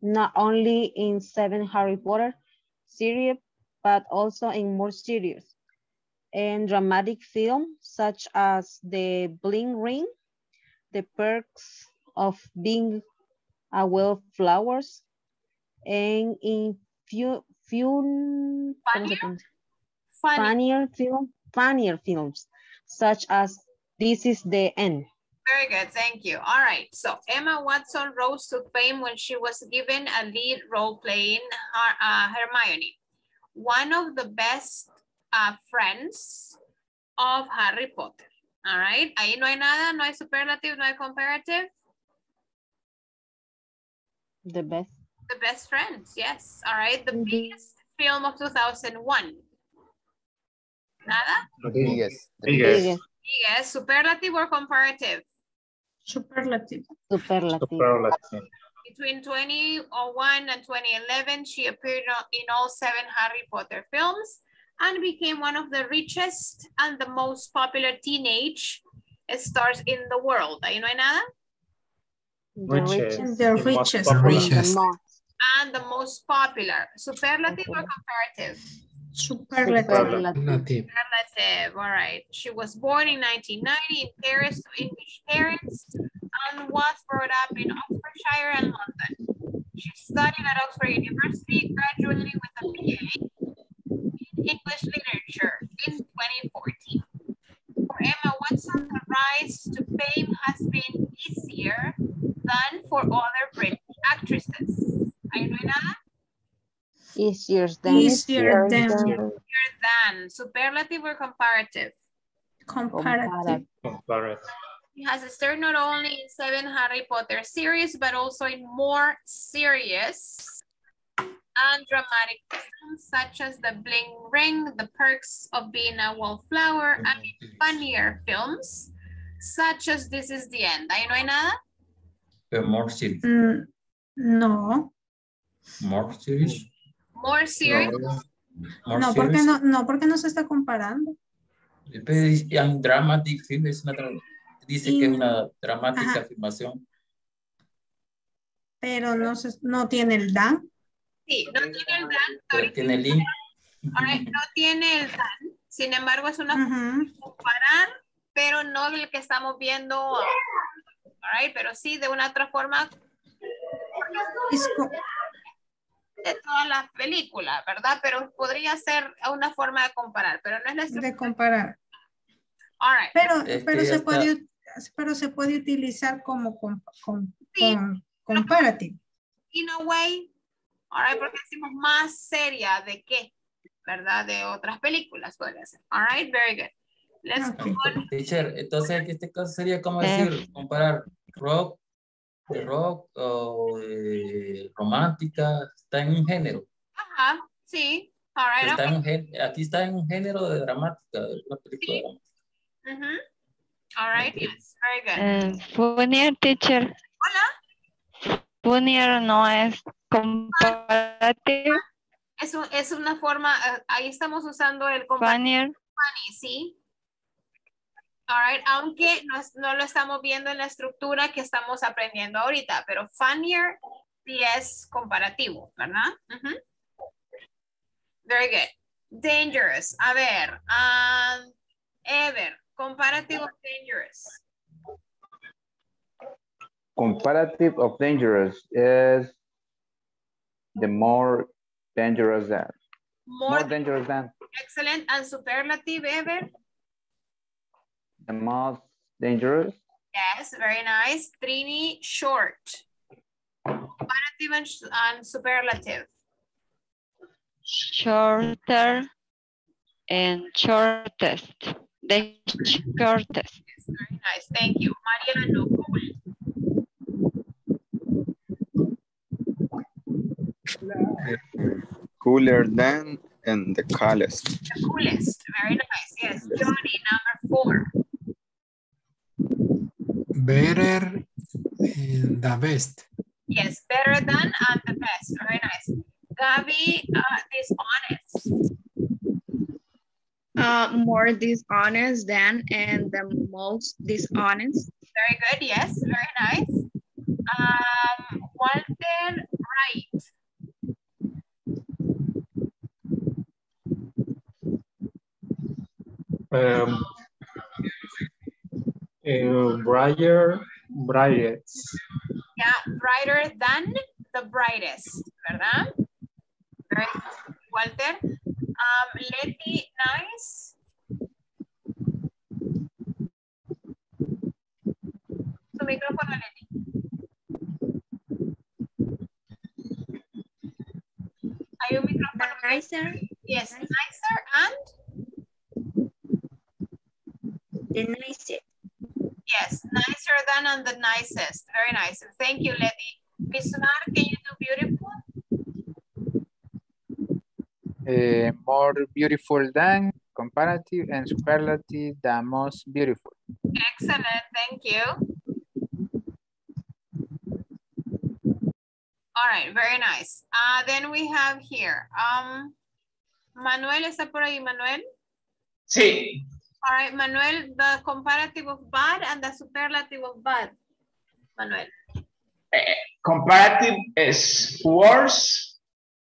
not only in 7 Harry Potter series, but also in more serious and dramatic films such as The Bling Ring, The Perks of Being a Wallflower, and in funnier films such as This Is The End. Very good, thank you. All right, so Emma Watson rose to fame when she was given a lead role playing Hermione, one of the best friends of Harry Potter. All right, ahí no hay nada, no hay superlative, no hay comparative. The best. The best friends, yes. All right, the biggest film of 2001. Nada? Biggest. Superlative or comparative? Superlative. Between 2001 and 2011, she appeared in all 7 Harry Potter films and became one of the richest and the most popular teenage stars in the world. ¿Ahí no hay nada? The richest. And the most popular. Superlative or comparative? Superlative. All right. She was born in 1990 in Paris to English parents and was brought up in Oxfordshire and London. She studied at Oxford University, graduating with a BA in English literature in 2014. For Emma Watson, the rise to fame has been easier than for other British actresses. Easier than than, superlative or comparative? Comparative. Comparative. It has appeared not only in 7 Harry Potter series, but also in more serious and dramatic films such as The Bling Ring, The Perks of Being a Wallflower, and funnier films such as This Is The End. ¿Ahí no hay nada? More serious. No. More serious. More serious. No, more no, serious. Porque no, no, porque no se está comparando. And dramatic film es una dice que es una dramática afirmación. Pero no, se, no tiene el dan. Sí, no tiene el dan. Pero tiene el link. Right, no tiene el dan. Sin embargo, es una comparar, pero no el que estamos viendo. All right, pero sí, de una otra forma. De todas las películas, ¿verdad? Pero podría ser una forma de comparar, pero no es la estructura. De comparar. All right. Pero se puede, pero se puede utilizar como sí, comparative. In a way, all right, porque decimos más seria de qué, ¿verdad? De otras películas podría ser. All right, very good. Let's go on. Teacher, entonces en este caso sería como decir, comparar rock, de rock o de romántica, está en un género. Ajá, sí. All right, está en, aquí está en un género de dramática, de una película dramática. Mm-hmm. All right, yes, very good. Funnier, teacher. Hola. Funnier no es comparativo. Es una forma, ahí estamos usando el comparativo. Funny, sí. All right, aunque no lo estamos viendo en la estructura que estamos aprendiendo ahorita, pero funnier sí es comparativo, ¿verdad? Mm-hmm. Very good. Dangerous, a ver. Ever, comparative of dangerous. Comparative of dangerous is the more dangerous than. More dangerous than. Excellent. And superlative, Ever? The most dangerous. Yes, very nice. Trini, short. Comparative and superlative. Shorter and shortest. The shortest. Yes, very nice. Thank you. Mariana, no comment. Cooler than and the coolest. The coolest. Very nice. Yes. Johnny, number 4. Better and the best. Yes, better than and the best. Very nice. Gabby, dishonest. More dishonest than and the most dishonest. Very good, yes, very nice. Walter, right. Brightest. Yeah, brighter than the brightest, ¿verdad? Very good, Walter. Leti, nice. Tu micrófono, Leti. Hay un micrófono. Nicer. Yes, nicer and? The nicest. Yes, nicer than and the nicest. Very nice. Thank you, Leti. Miss Mar, can you do beautiful? More beautiful than, comparative, and superlative, the most beautiful. Excellent, thank you. All right, very nice. Then we have here, Manuel, ¿está por ahí, Manuel? Sí. All right, Manuel, the comparative of bad and the superlative of bad. Manuel. Comparative is worse.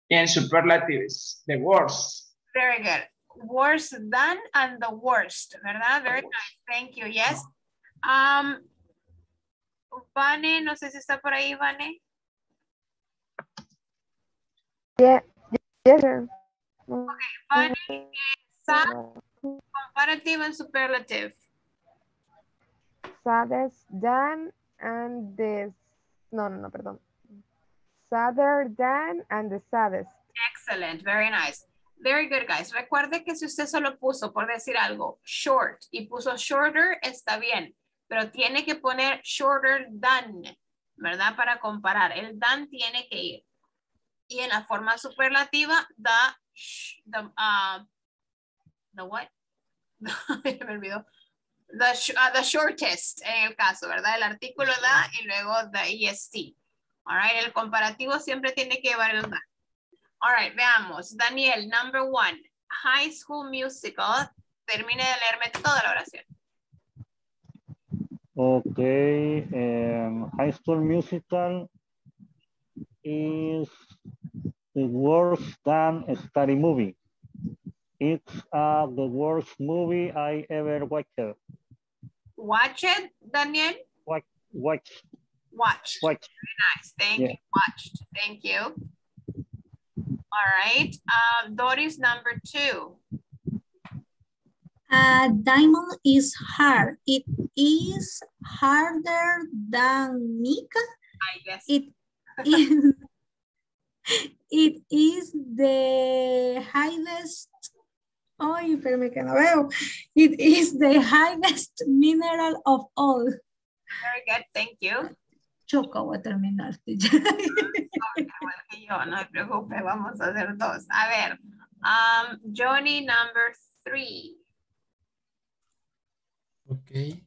And superlatives, the worst. Very good. Worse than and the worst, ¿verdad? Very nice. Thank you. Yes. Vane, no sé si está por ahí, Vane. Yeah. Yes, sir. Okay, Vane, sad, comparative and superlative. Saddest than and this. No, perdón. Sadder than and the saddest. Excellent, very nice. Very good, guys. Recuerde que si usted solo puso, por decir algo, short y puso shorter, está bien. Pero tiene que poner shorter than, ¿verdad? Para comparar. El than tiene que ir. Y en la forma superlativa, the what? Me olvidó. The shortest, en el caso, ¿verdad? El artículo da y luego the est. All right, el comparativo siempre tiene que llevar el da. All right, veamos. Daniel, number one, High School Musical. Termine de leerme toda la oración. Okay, High School Musical is worse than a study movie. It's the worst movie I ever watched. Watch it, Daniel? Watched. Watched. Very nice. Thank you. Watched. Thank you. All right. Doris, number two. Diamond is hard. It is harder than Nika. I guess. It is the highest. Ay, pero me quedo veo. It is the highest mineral of all. Very good, thank you. Choco, voy a terminar. No te preocupes, vamos a hacer dos. A ver, Johnny, number three. Okay.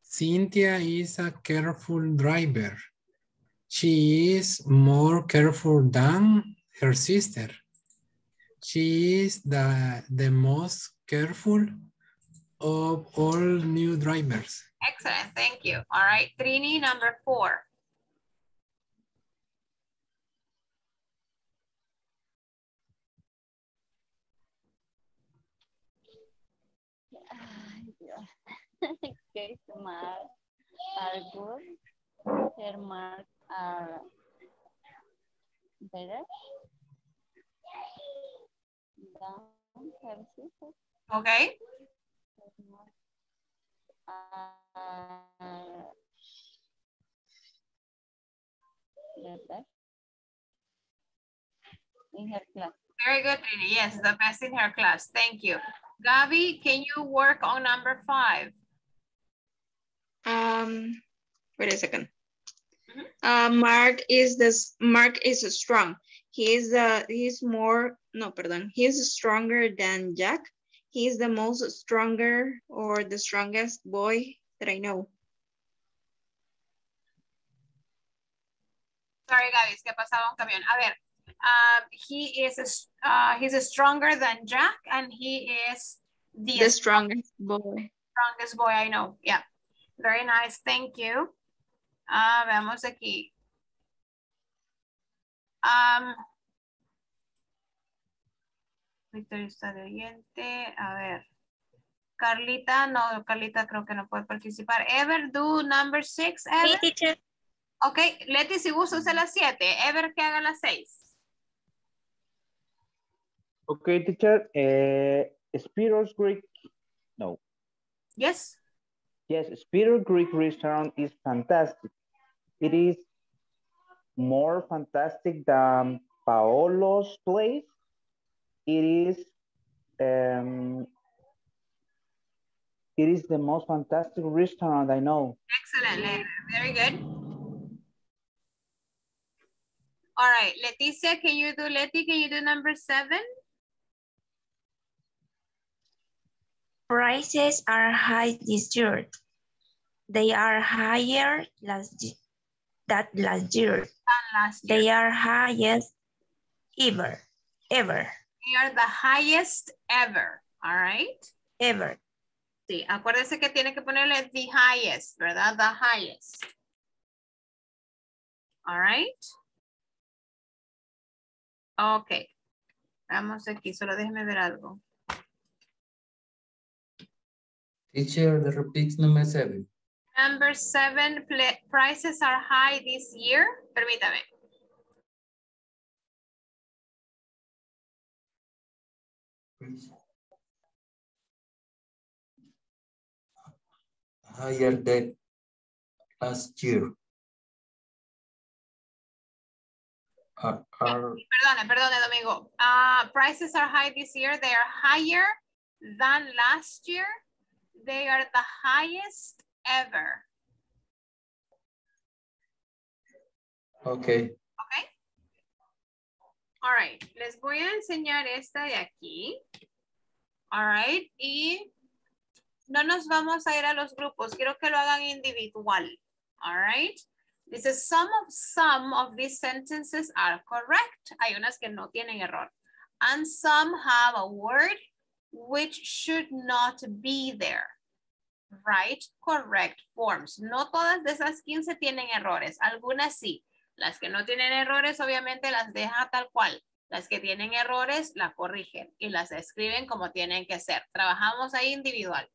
Cynthia is a careful driver. She is more careful than her sister. She is the most careful of all new drivers. Excellent, thank you. All right, Trini, number four. Kate's marks are good. Her marks are better. Okay. In her class. Very good, Trini. Yes, the best in her class. Thank you. Gabi, can you work on number five? Wait a second. Mark is strong. He is stronger than Jack. He is the most stronger or the strongest boy that I know. Sorry, Gaby, es que pasaba un camión. A ver, he's stronger than Jack and he is the strongest boy. Strongest boy I know, yeah. Very nice, thank you. Veamos aquí. Victoria está de oyente. A ver. Carlita creo que no puede participar. Ever, do number six, Ever. Sí, ok, Leti, si gusta, usa las 7. Ever, que haga las 6. Ok, teacher. Spiros Greek. No. Yes. Yes, Spiros Greek restaurant is fantastic. It is more fantastic than Paolo's place. It is the most fantastic restaurant I know. Excellent, very good. All right, Leticia, can you do number 7? Prices are high this year. They are higher than last year. They are highest ever. They are the highest ever, all right? Ever. Sí, acuérdese que tiene que ponerle the highest, ¿verdad? The highest. All right? Okay. Vamos aquí, solo déjeme ver algo. Teacher, repeat number 7. Number 7, prices are high this year. Permítame. Higher than last year. Perdone, Domingo. Prices are high this year. They are higher than last year. They are the highest ever. Okay. Okay. All right. Les voy a enseñar esta de aquí. All right. Y no nos vamos a ir a los grupos. Quiero que lo hagan individual. All right. This is some of these sentences are correct. Hay unas que no tienen error. And some have a word which should not be there. Right? Correct forms. No todas de esas 15 tienen errores. Algunas sí. Las que no tienen errores, obviamente las deja tal cual. Las que tienen errores, la corrigen y las escriben como tienen que ser. Trabajamos ahí individual.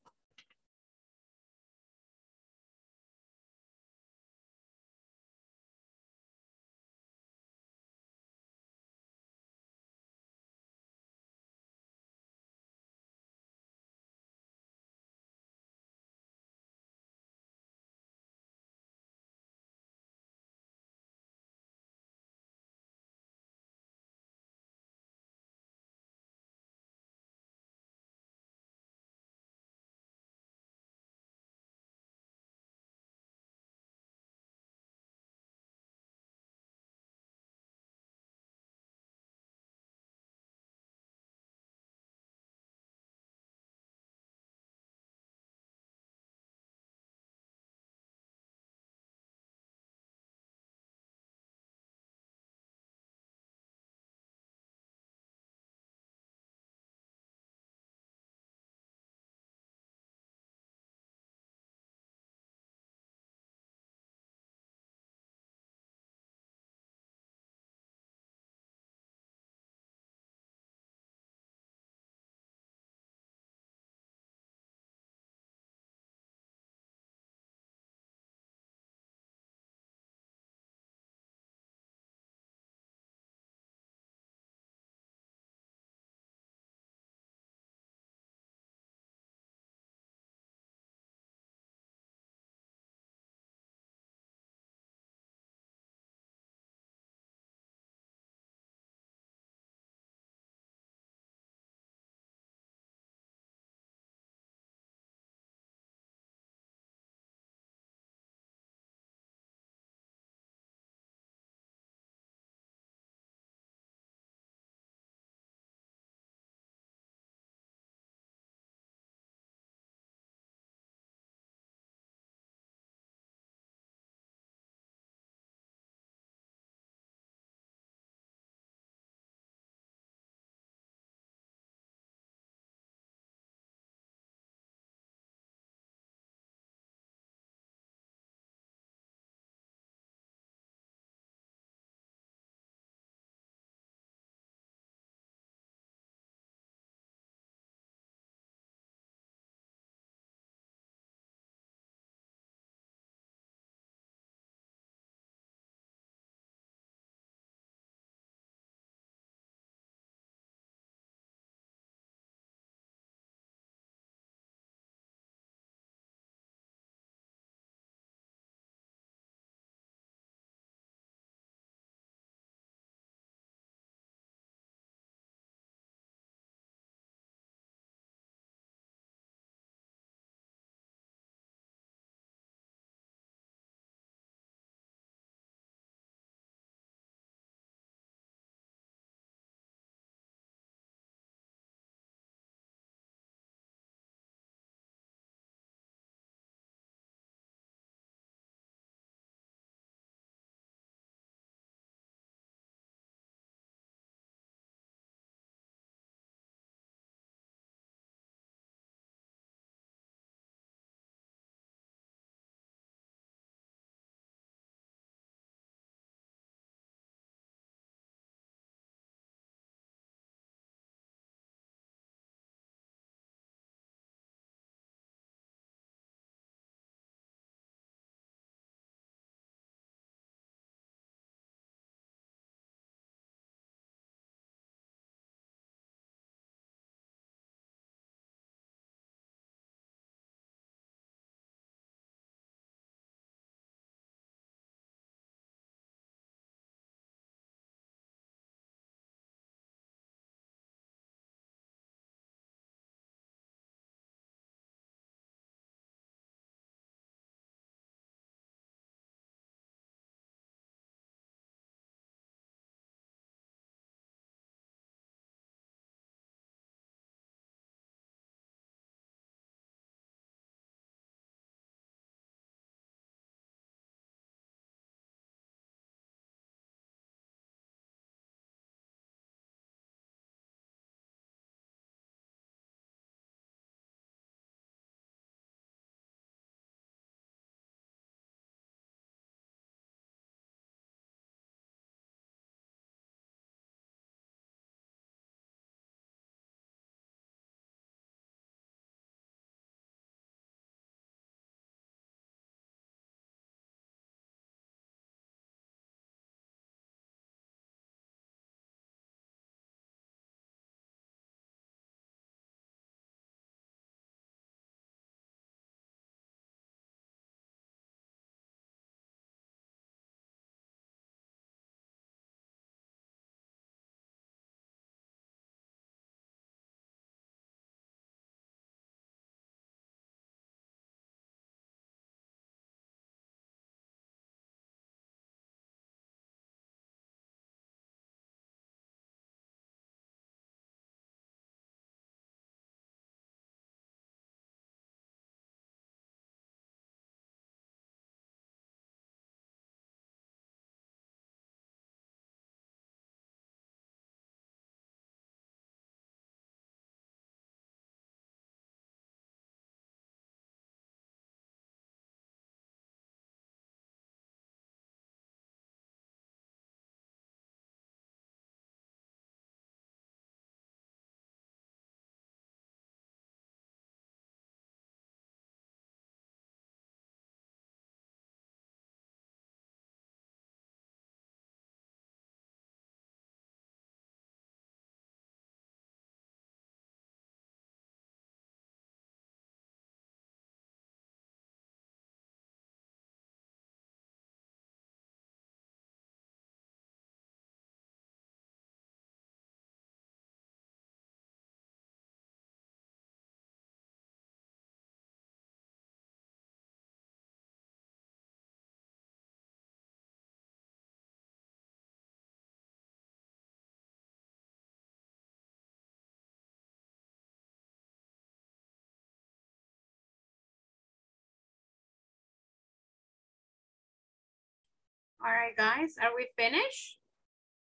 All right, guys, are we finished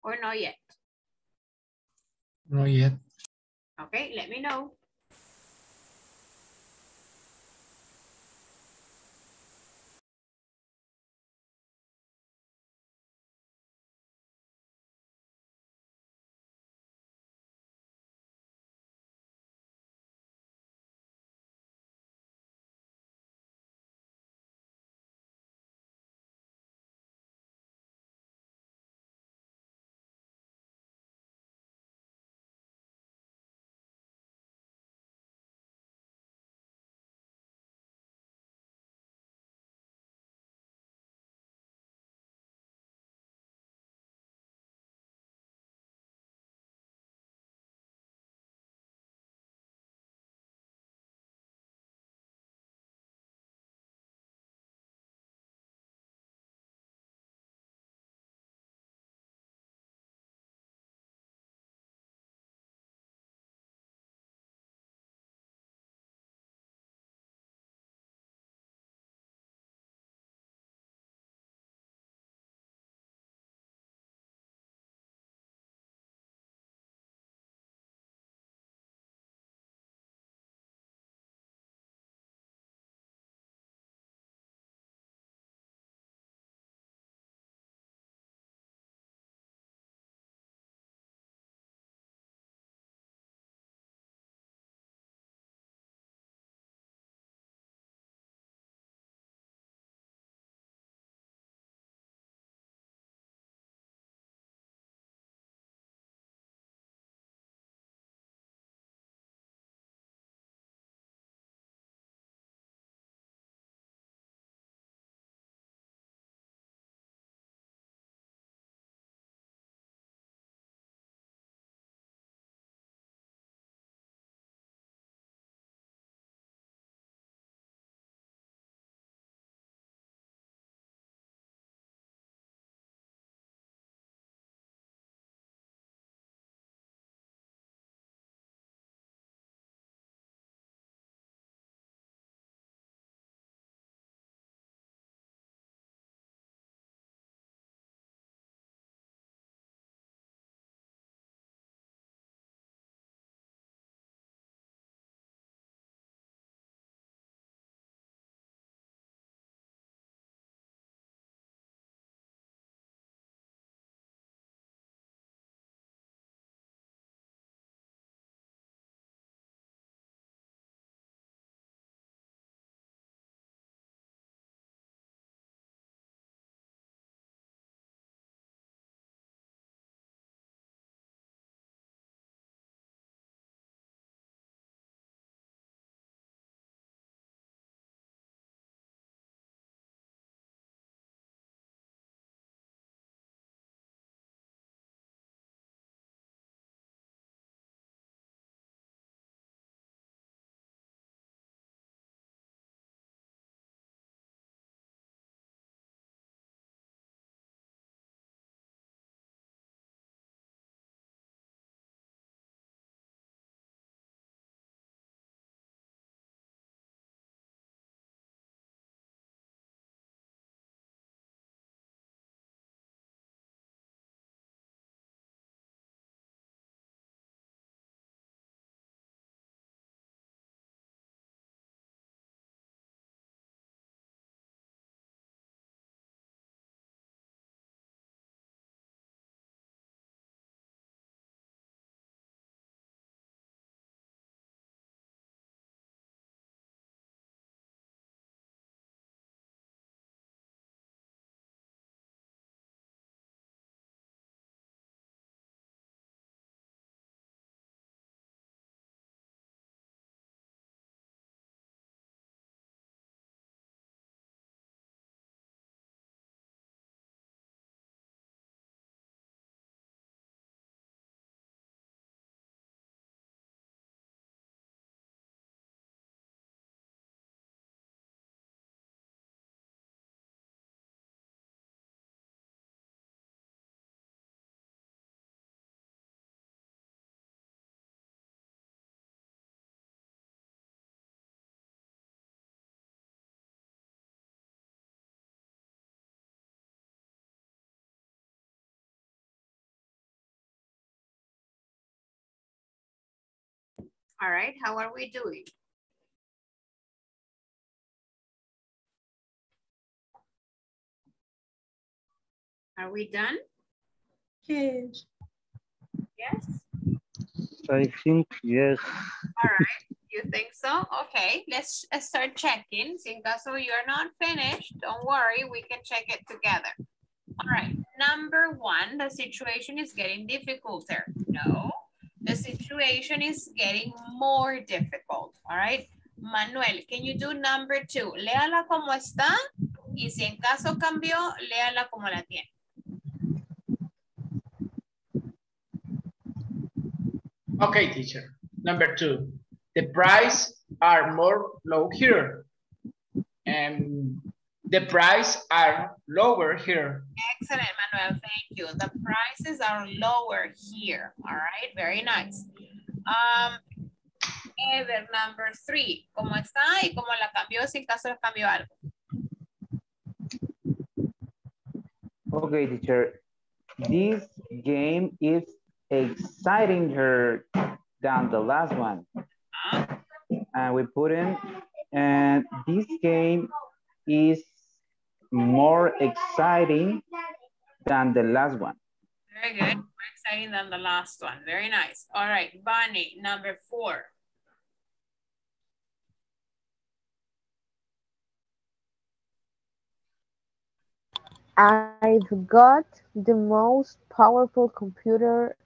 or not yet? Not yet. Okay, let me know. All right, how are we doing? Are we done? Yes. Yes? I think yes. All right, you think so? Okay, let's start checking. In case you're not finished, don't worry, we can check it together. All right, number one, the situation is getting difficulter. No, the situation is getting more difficult. All right, Manuel, can you do number two? Léala como está y si en caso cambió, léala como la tiene. Okay, teacher. Number two, the prices are more low here. And the prices are lower here. Excellent, Manuel. Thank you. The prices are lower here. All right, very nice. Ever, number three. ¿Cómo está y cómo la cambió si en caso le cambió algo? Okay, teacher. This game is exciting her than the last one. And we put in, and this game is more exciting than the last one. Very good, more exciting than the last one. Very nice. All right, Bonnie, number four. I've got the most powerful computer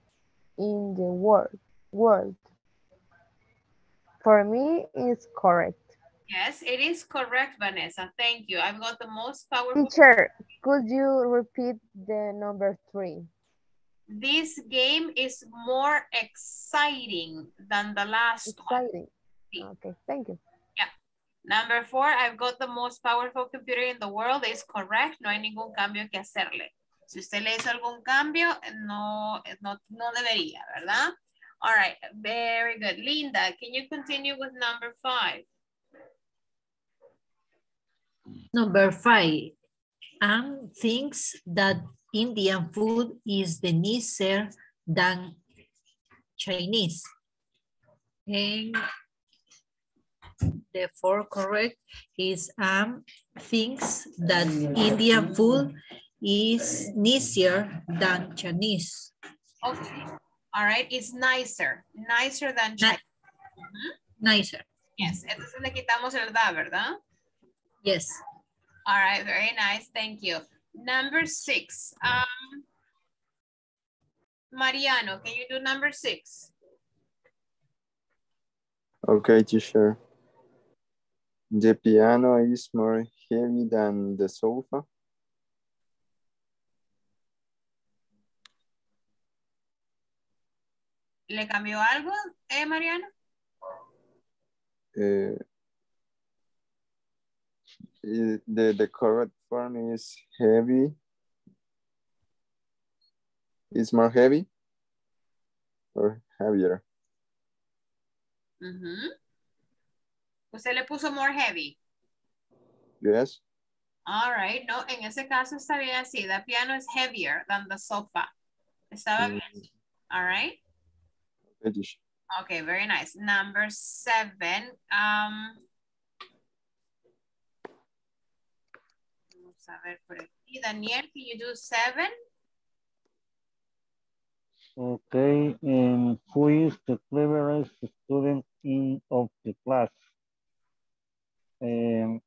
in the world. For me, it's correct. Yes, it is correct, Vanessa. Thank you. I've got the most powerful. Teacher, could you repeat the number three? This game is more exciting than the last one. Okay, thank you. Yeah. Number four, I've got the most powerful computer in the world. It's correct. No hay ningún cambio que hacerle. Si usted le hizo algún cambio, no debería, ¿verdad? All right, very good. Linda, can you continue with number five? Number five, Anne thinks that Indian food is nicer than Chinese. And therefore, correct is Anne thinks that Indian food is nicer than Chinese. Okay. All right. It's nicer. Nicer than Chinese. Nicer. Yes. Entonces le quitamos el da, ¿verdad? Yes. All right. Very nice. Thank you. Number six. Mariano, can you do number six? Okay, teacher. The piano is more heavy than the sofa. ¿Le cambió algo, Mariano? The correct form is heavy. Is more heavy or heavier? ¿Usted le puso more heavy? Yes. All right, no, en ese caso está bien así. The piano is heavier than the sofa. Estaba bien. All right. Okay, very nice. Number seven. Vamos a ver por aquí. Daniel, can you do seven? Okay, who is the cleverest student of the class? No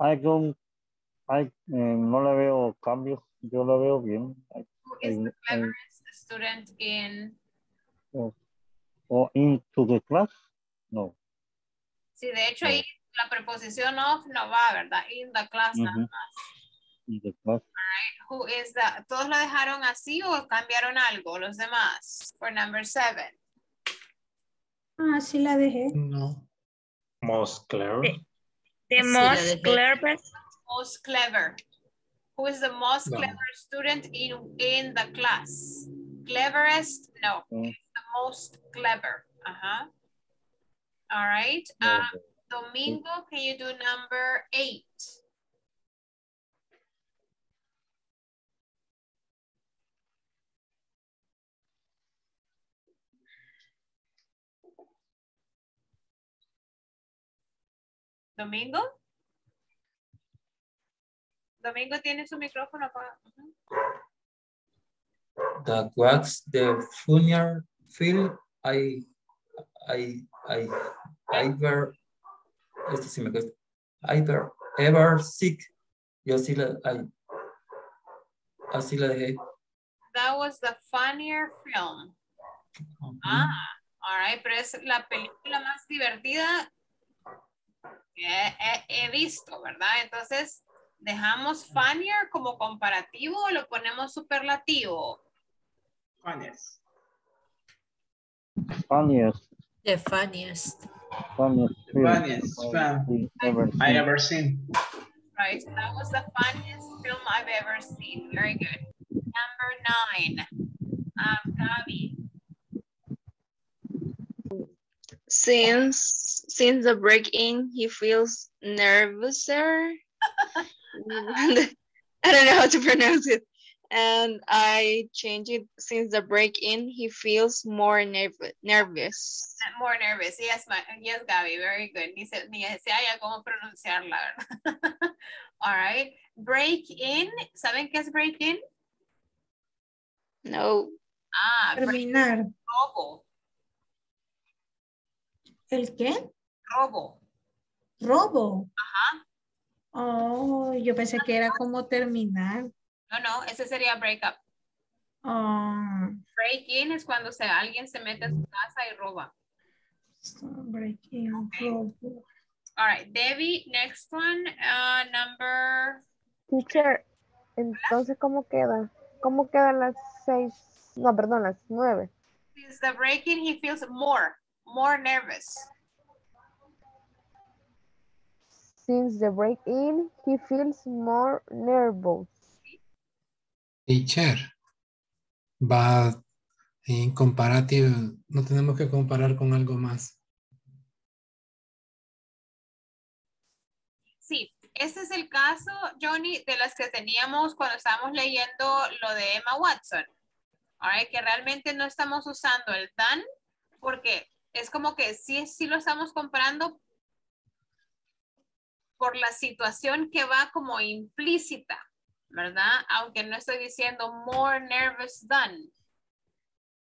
la veo cambios. Yo la veo bien. Who is the cleverest student in... or into the class? No. Sí, de hecho ahí la preposición of no va, ¿verdad? In the class nada más. In the class. All right. Who is that? ¿Todos lo dejaron así o cambiaron algo los demás? For number seven. Ah, sí la dejé. No. Most clever. The most clever. Most clever. Who is the most clever student in the class? Cleverest? No. The most clever. All right. Domingo, can you do number eight? Domingo. Domingo tiene su micrófono apagado. That was the funeral film I ever sick. That was the funnier film. Uh-huh. Ah, all right, pero es la película más divertida que he visto, ¿verdad? Entonces, ¿dejamos funnier como comparativo o lo ponemos superlativo? Funniest. Funniest. The funniest. Funniest. The funniest film I've ever seen. Right, so that was the funniest film I've ever seen. Very good. Number 9. Gabi. Since the break-in, he feels nervouser. I don't know how to pronounce it. And I changed it. Since the break-in, he feels more nervous. More nervous. Yes, yes, Gabi. Very good. Ni se haya cómo pronunciarla, ¿verdad? All right. Break-in. ¿Saben qué es break-in? No. Ah, terminar. Robo. ¿El qué? Robo. Robo. Ajá. Oh, yo pensé que era como terminar. No, no, ese sería break up. Break in es cuando alguien se mete a su casa y roba. Break in, okay. Robo. All right, Debbie, next one, number. Teacher, entonces, ¿cómo queda? ¿Cómo quedan las 6? No, perdón, las 9. Since the break in, he feels more nervous. Since the break in, he feels more nervous. Teacher, but in comparative, no tenemos que comparar con algo más. Sí, este es el caso, Johnny, de las que teníamos cuando estábamos leyendo lo de Emma Watson. Alright, que realmente no estamos usando el tan, porque es como que sí lo estamos comparando por la situación que va como implícita. ¿Verdad? Aunque no estoy diciendo more nervous than.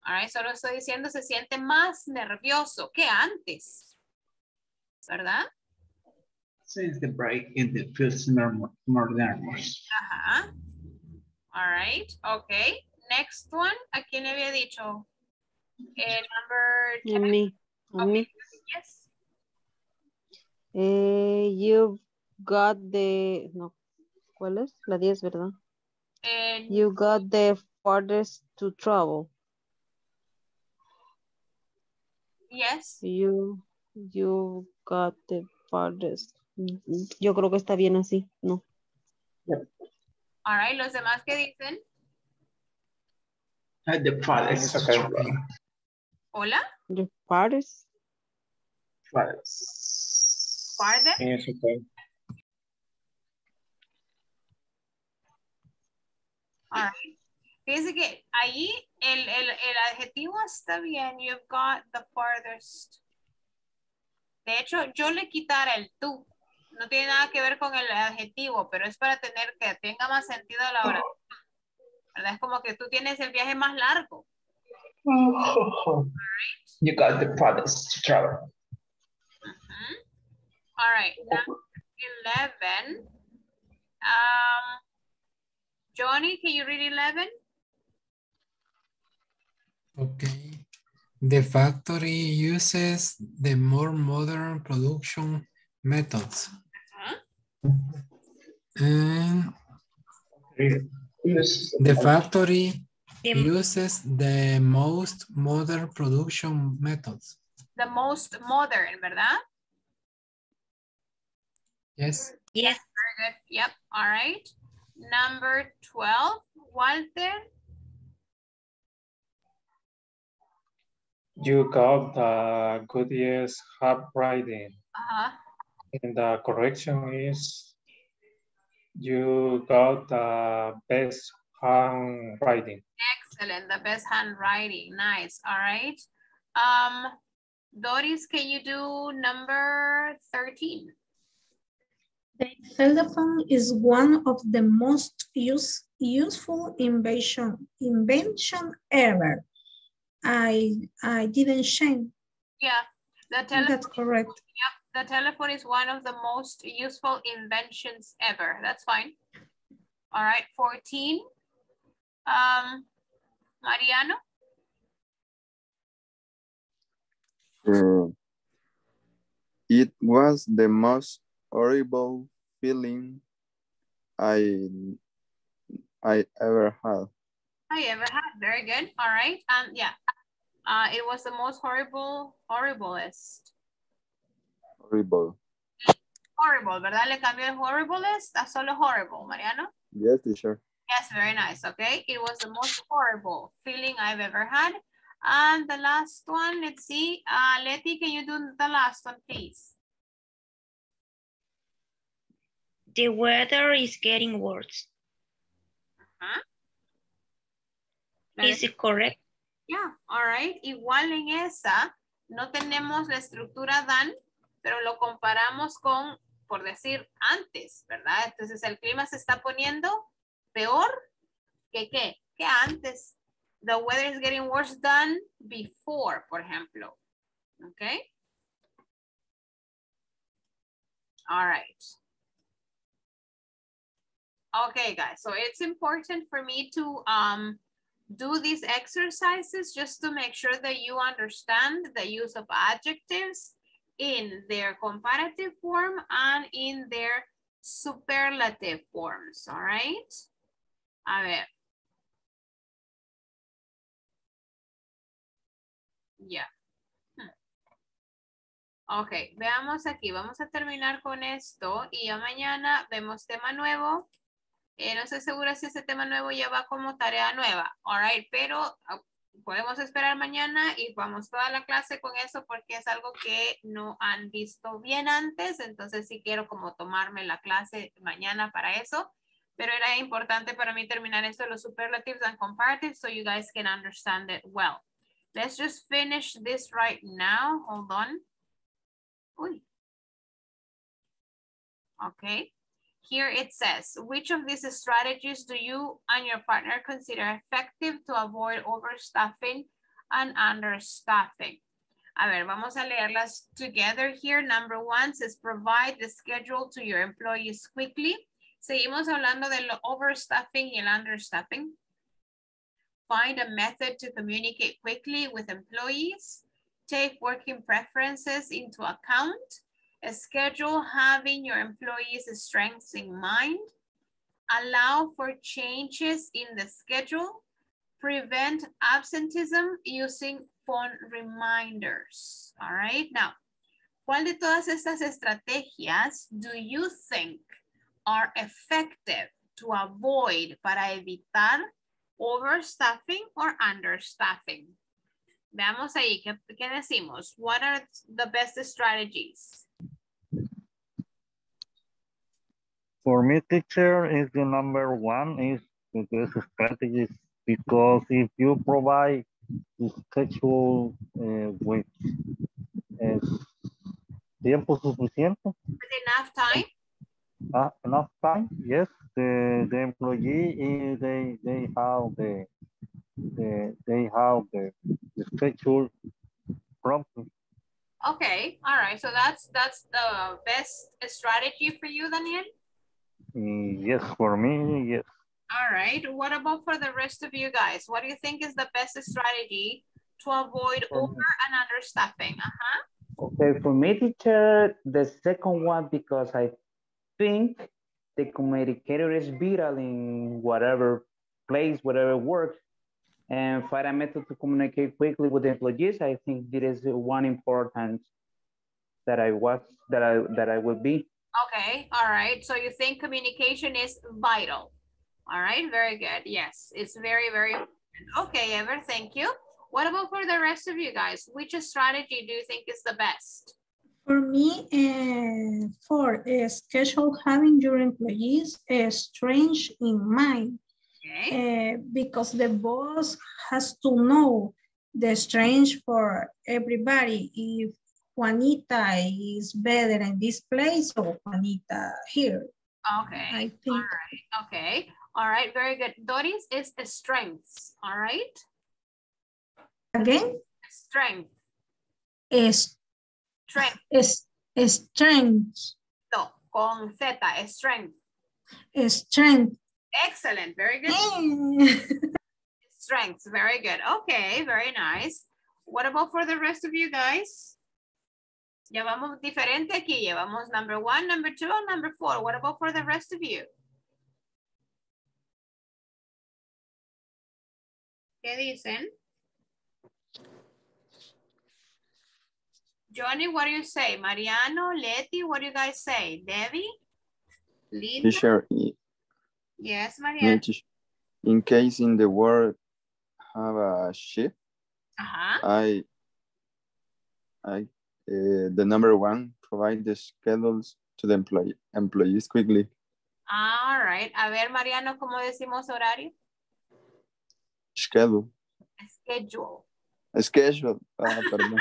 All right, solo estoy diciendo se siente más nervioso que antes. ¿Verdad? Since the break in the feels more nervous. Ajá. All right, okay. Next one. ¿A quién le había dicho? Number 10. Me. Okay. Me. Yes. You've got the... No. ¿Cuál es? La 10, ¿verdad? You got the farthest to travel. Yes. You got the farthest. Yo creo que está bien así, ¿no? Yep. All right, ¿los demás qué dicen? The farthest. ¿Hola? The farthest. Farthest. Farthest? Yes, okay. All right. Fíjense que ahí el adjetivo está bien. You've got the farthest. De hecho, yo le quitara el tú. No tiene nada que ver con el adjetivo, pero es para tener que tenga más sentido a la hora. ¿Verdad? Es como que tú tienes el viaje más largo. All right. You got the farthest to travel. Uh-huh. All right. Now, 11. Johnny, can you read 11? Okay. The factory uses the more modern production methods. And the factory uses the most modern production methods. The most modern, ¿verdad? Yes. Yes. Very good. Yep. All right. Number 12, Walter. You got the goodies handwriting. And the correction is you got the best handwriting. Excellent, the best handwriting. Nice. All right. Doris, can you do number 13? telephone is one of the most useful invention ever. I didn't shame. Yeah, the telephone. That's correct. Yeah, the telephone is one of the most useful inventions ever. That's fine. All right, 14. Mariano. It was the most horrible feeling I ever had. I ever had. Very good. All right. Yeah. It was the most horrible. Horrible, ¿verdad? Le cambió el horriblest a solo horrible, Mariano? Yes, teacher. Yes, very nice. Okay. It was the most horrible feeling I've ever had. And the last one, let's see. Leti, can you do the last one, please? The weather is getting worse. Is it correct? Yeah, all right. Igual en esa, no tenemos la estructura dan, pero lo comparamos con, por decir, antes, ¿verdad? Entonces el clima se está poniendo peor que qué, que antes. The weather is getting worse than before, por ejemplo. Okay? All right. Okay, guys. So it's important for me to do these exercises just to make sure that you understand the use of adjectives in their comparative form and in their superlative forms, all right? A ver. Yeah. Ok, veamos aquí. Vamos a terminar con esto y ya mañana vemos tema nuevo. No estoy segura si ese tema nuevo ya va como tarea nueva. All right, pero podemos esperar mañana y vamos toda la clase con eso porque es algo que no han visto bien antes. Entonces sí quiero como tomarme la clase mañana para eso. Pero era importante para mí terminar esto de los superlatives and comparatives so you guys can understand it well. Let's just finish this right now. Hold on. Uy. Okay. Here it says, which of these strategies do you and your partner consider effective to avoid overstaffing and understaffing? A ver, vamos a leerlas together here. Number 1 says, provide the schedule to your employees quickly. Seguimos hablando del overstaffing y el understaffing. Find a method to communicate quickly with employees. Take working preferences into account. A schedule having your employees' strengths in mind. Allow for changes in the schedule. Prevent absenteeism using phone reminders. All right, now, ¿cuál de todas estas estrategias do you think are effective to avoid, para evitar overstaffing or understaffing? Veamos ahí, ¿qué decimos? What are the best strategies? For me, teacher, is the number 1 is the best strategies, because if you provide the schedule with tiempo suficiente. With enough time? Enough time, yes. The employee, they have the schedule promptly. Okay, all right. So that's the best strategy for you, Daniel? Yes, for me, yes. All right. What about for the rest of you guys? What do you think is the best strategy to avoid over and understaffing? Okay, for me, teacher, the second one, because I think the communicator is vital in whatever place, whatever work, and find a method to communicate quickly with the employees. I think it is one important that I will be. Okay, all right. So you think communication is vital? All right, very good. Yes, it's very, very important. Okay, Ever, thank you. What about for the rest of you guys? Which strategy do you think is the best? For me, for a schedule having your employees strength in mind, okay, because the boss has to know the strength for everybody. If Juanita is better in this place, or Juanita here, Okay. I think. All right. Okay. All right. Very good. Doris is strengths. All right. Again? Strength. Strength. No, con Z, strength. Strength. Excellent. Very good. Strengths. Very good. Okay. Very nice. What about for the rest of you guys? Llevamos diferente aquí. Llevamos number one, number two, and number four. What about for the rest of you? ¿Qué dicen? Johnny, what do you say? Mariano, Leti, what do you guys say? Debbie? Linda? Teacher, yes, Mariano. In case in the world have a ship, the number one, provide the schedules to the employees quickly. All right. A ver, Mariano, ¿cómo decimos horario? Schedule. Schedule. Schedule. Ah, perdón.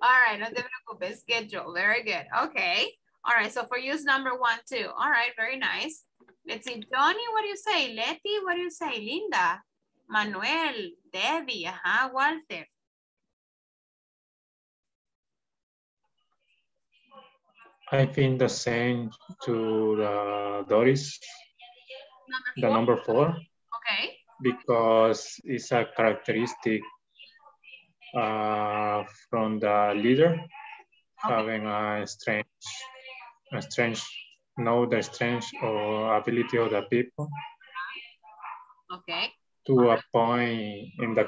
All right. No te preocupes. Schedule. Very good. Okay. All right. So for you, it's number one, too. All right. Very nice. Let's see. Johnny, what do you say? Leti, what do you say? Linda, Manuel, Debbie, Walter. I think the same to the Doris, the number four. Okay. Because it's a characteristic from the leader, okay, having a strength, know the strength or ability of the people. Okay. To appoint in the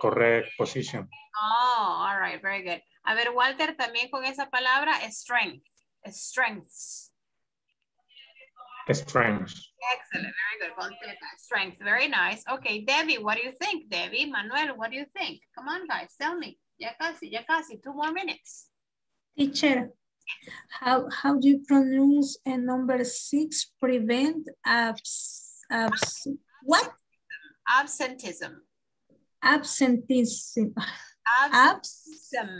correct position. Oh, all right, very good. A ver, Walter, también con esa palabra, strength. Strengths. Strengths. Excellent. Very good. Strength. Very nice. Okay, Debbie, what do you think? Debbie, Manuel, what do you think? Come on, guys, tell me. Ya casi, ya casi. 2 more minutes. Teacher, how do you pronounce a number 6? Prevent absenteeism. Absenteeism. Absenteeism.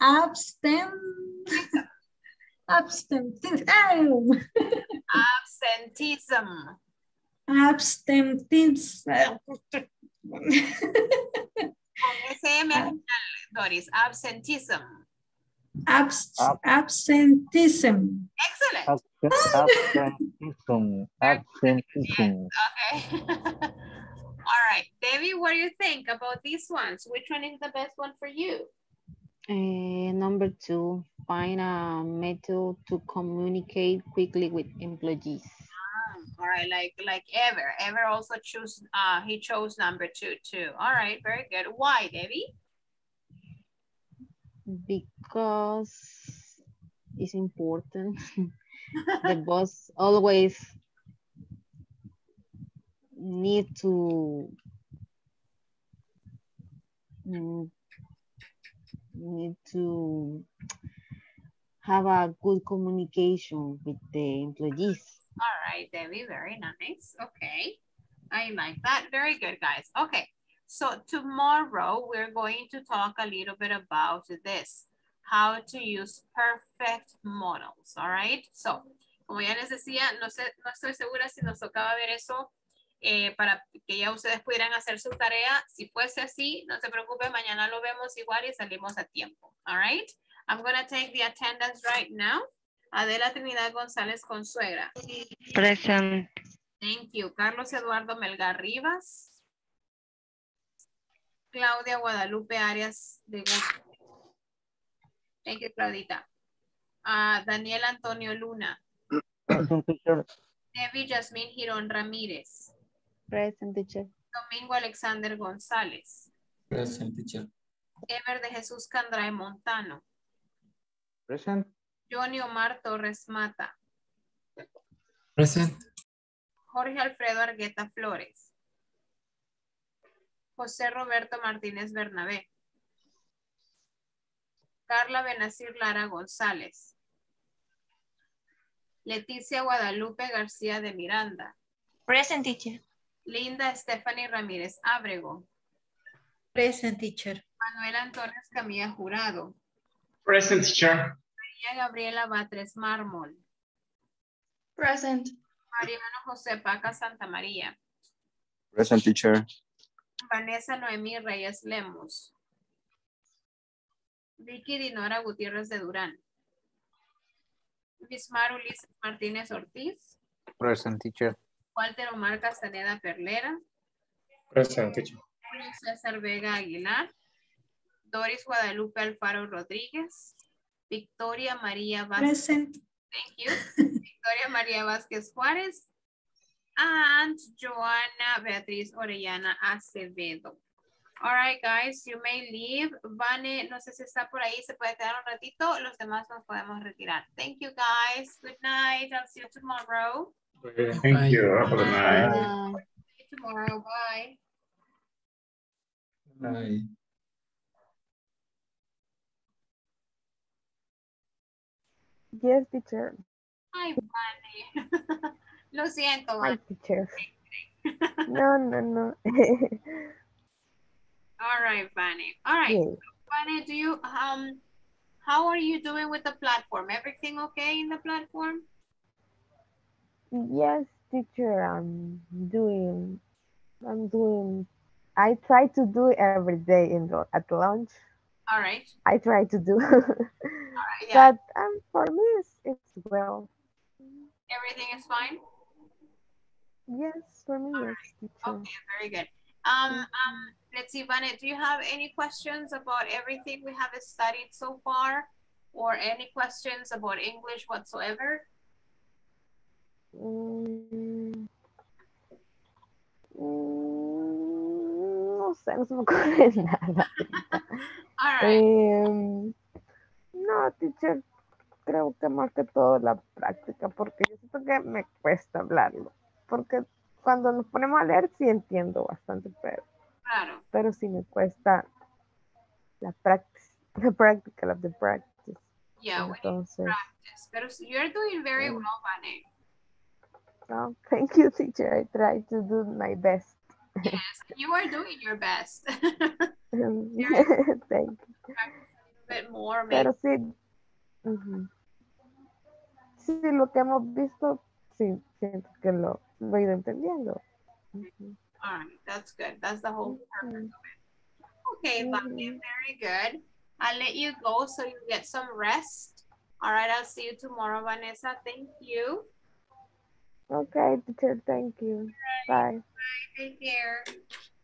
Absenteeism. Doris, absenteeism. Absenteeism. Excellent. Absenteeism. Okay. All right, Debbie, what do you think about these ones? Which one is the best one for you? Number 2, find a method to communicate quickly with employees. All right, like Ever. Ever also chose number 2 too. All right, very good. Why, Debbie? Because it's important. The boss always need to have a good communication with the employees. All right, Debbie, very nice. Okay, I like that. Very good, guys. Okay, so tomorrow we're going to talk a little bit about this, how to use perfect models. All right, so como ya les decía, no estoy segura si nos tocaba ver eso. Para que ya ustedes pudieran hacer su tarea. Si fuese así, no se preocupe, mañana lo vemos igual y salimos a tiempo. All right? I'm going to take the attendance right now. Adela Trinidad González Consuegra. Present. Thank you. Carlos Eduardo Melgar Rivas. Claudia Guadalupe Arias de Gómez. Thank you, Claudita. Daniel Antonio Luna. Debbie Jasmine Girón Ramírez. Present, teacher. Domingo Alexander González. Present, teacher. Ever de Jesús Candray Montano. Present. Johnny Omar Torres Mata. Present. Jorge Alfredo Argueta Flores. José Roberto Martínez Bernabé. Carla Benazir Lara González. Leticia Guadalupe García de Miranda. Present, teacher. Linda Stephanie Ramírez Ábrego. Present, teacher. Manuel Antonio Escamilla Jurado. Present, teacher. María Gabriela Batres Mármol. Present. Mariano José Paca Santa María. Present, teacher. Vanessa Noemí Reyes Lemos. Vicky Dinora Gutiérrez de Durán. Bismar Ulises Martínez Ortiz. Present, teacher. Walter Omar Castaneda Perlera. Present, teacher. Julio César Vega Aguilar. Doris Guadalupe Alfaro Rodríguez. Victoria María Vázquez. Present. Thank you. Victoria María Vázquez Juárez. And Joana Beatriz Orellana Acevedo. All right, guys, you may leave. Vane, no sé si está por ahí, se puede quedar un ratito. Los demás nos podemos retirar. Thank you, guys. Good night. I'll see you tomorrow. Thank you. Good night. See you tomorrow. Bye. Good night. Yes, teacher. Ay, Vane. Lo siento, Vane. Ay, teacher. No. All right, Vane. All right. Yeah. Vane, do you how are you doing with the platform? Everything okay in the platform? Yes, teacher. I'm doing I try to do every day at lunch. All right. I try to do. All right, yeah. But for me it's well. Everything is fine? Yes, for me, yes, teacher. Okay, very good. Let's see, Vane, do you have any questions about everything we have studied so far? Or any questions about English whatsoever? No sé, no se me ocurre nada. All right. No, teacher, creo que más que todo la práctica, porque yo siento que me cuesta hablarlo. Porque cuando nos ponemos a leer sí entiendo bastante, pero... Claro. Pero sí me cuesta la práctica. Yeah, entonces, we need practice. Pero you're doing very well, Vane. Oh, thank you, teacher. I try to do my best. Yes, you are doing your best. Thank you. A bit more, maybe. Pero sí, sí, lo que hemos visto, sí, siento que lo he ido entendiendo. All right, that's good. That's the whole purpose of it. Okay, Vane, very good. I'll let you go so you get some rest. All right, I'll see you tomorrow, Vanessa. Thank you. Okay, teacher, thank you. Right. Bye. Bye, take care.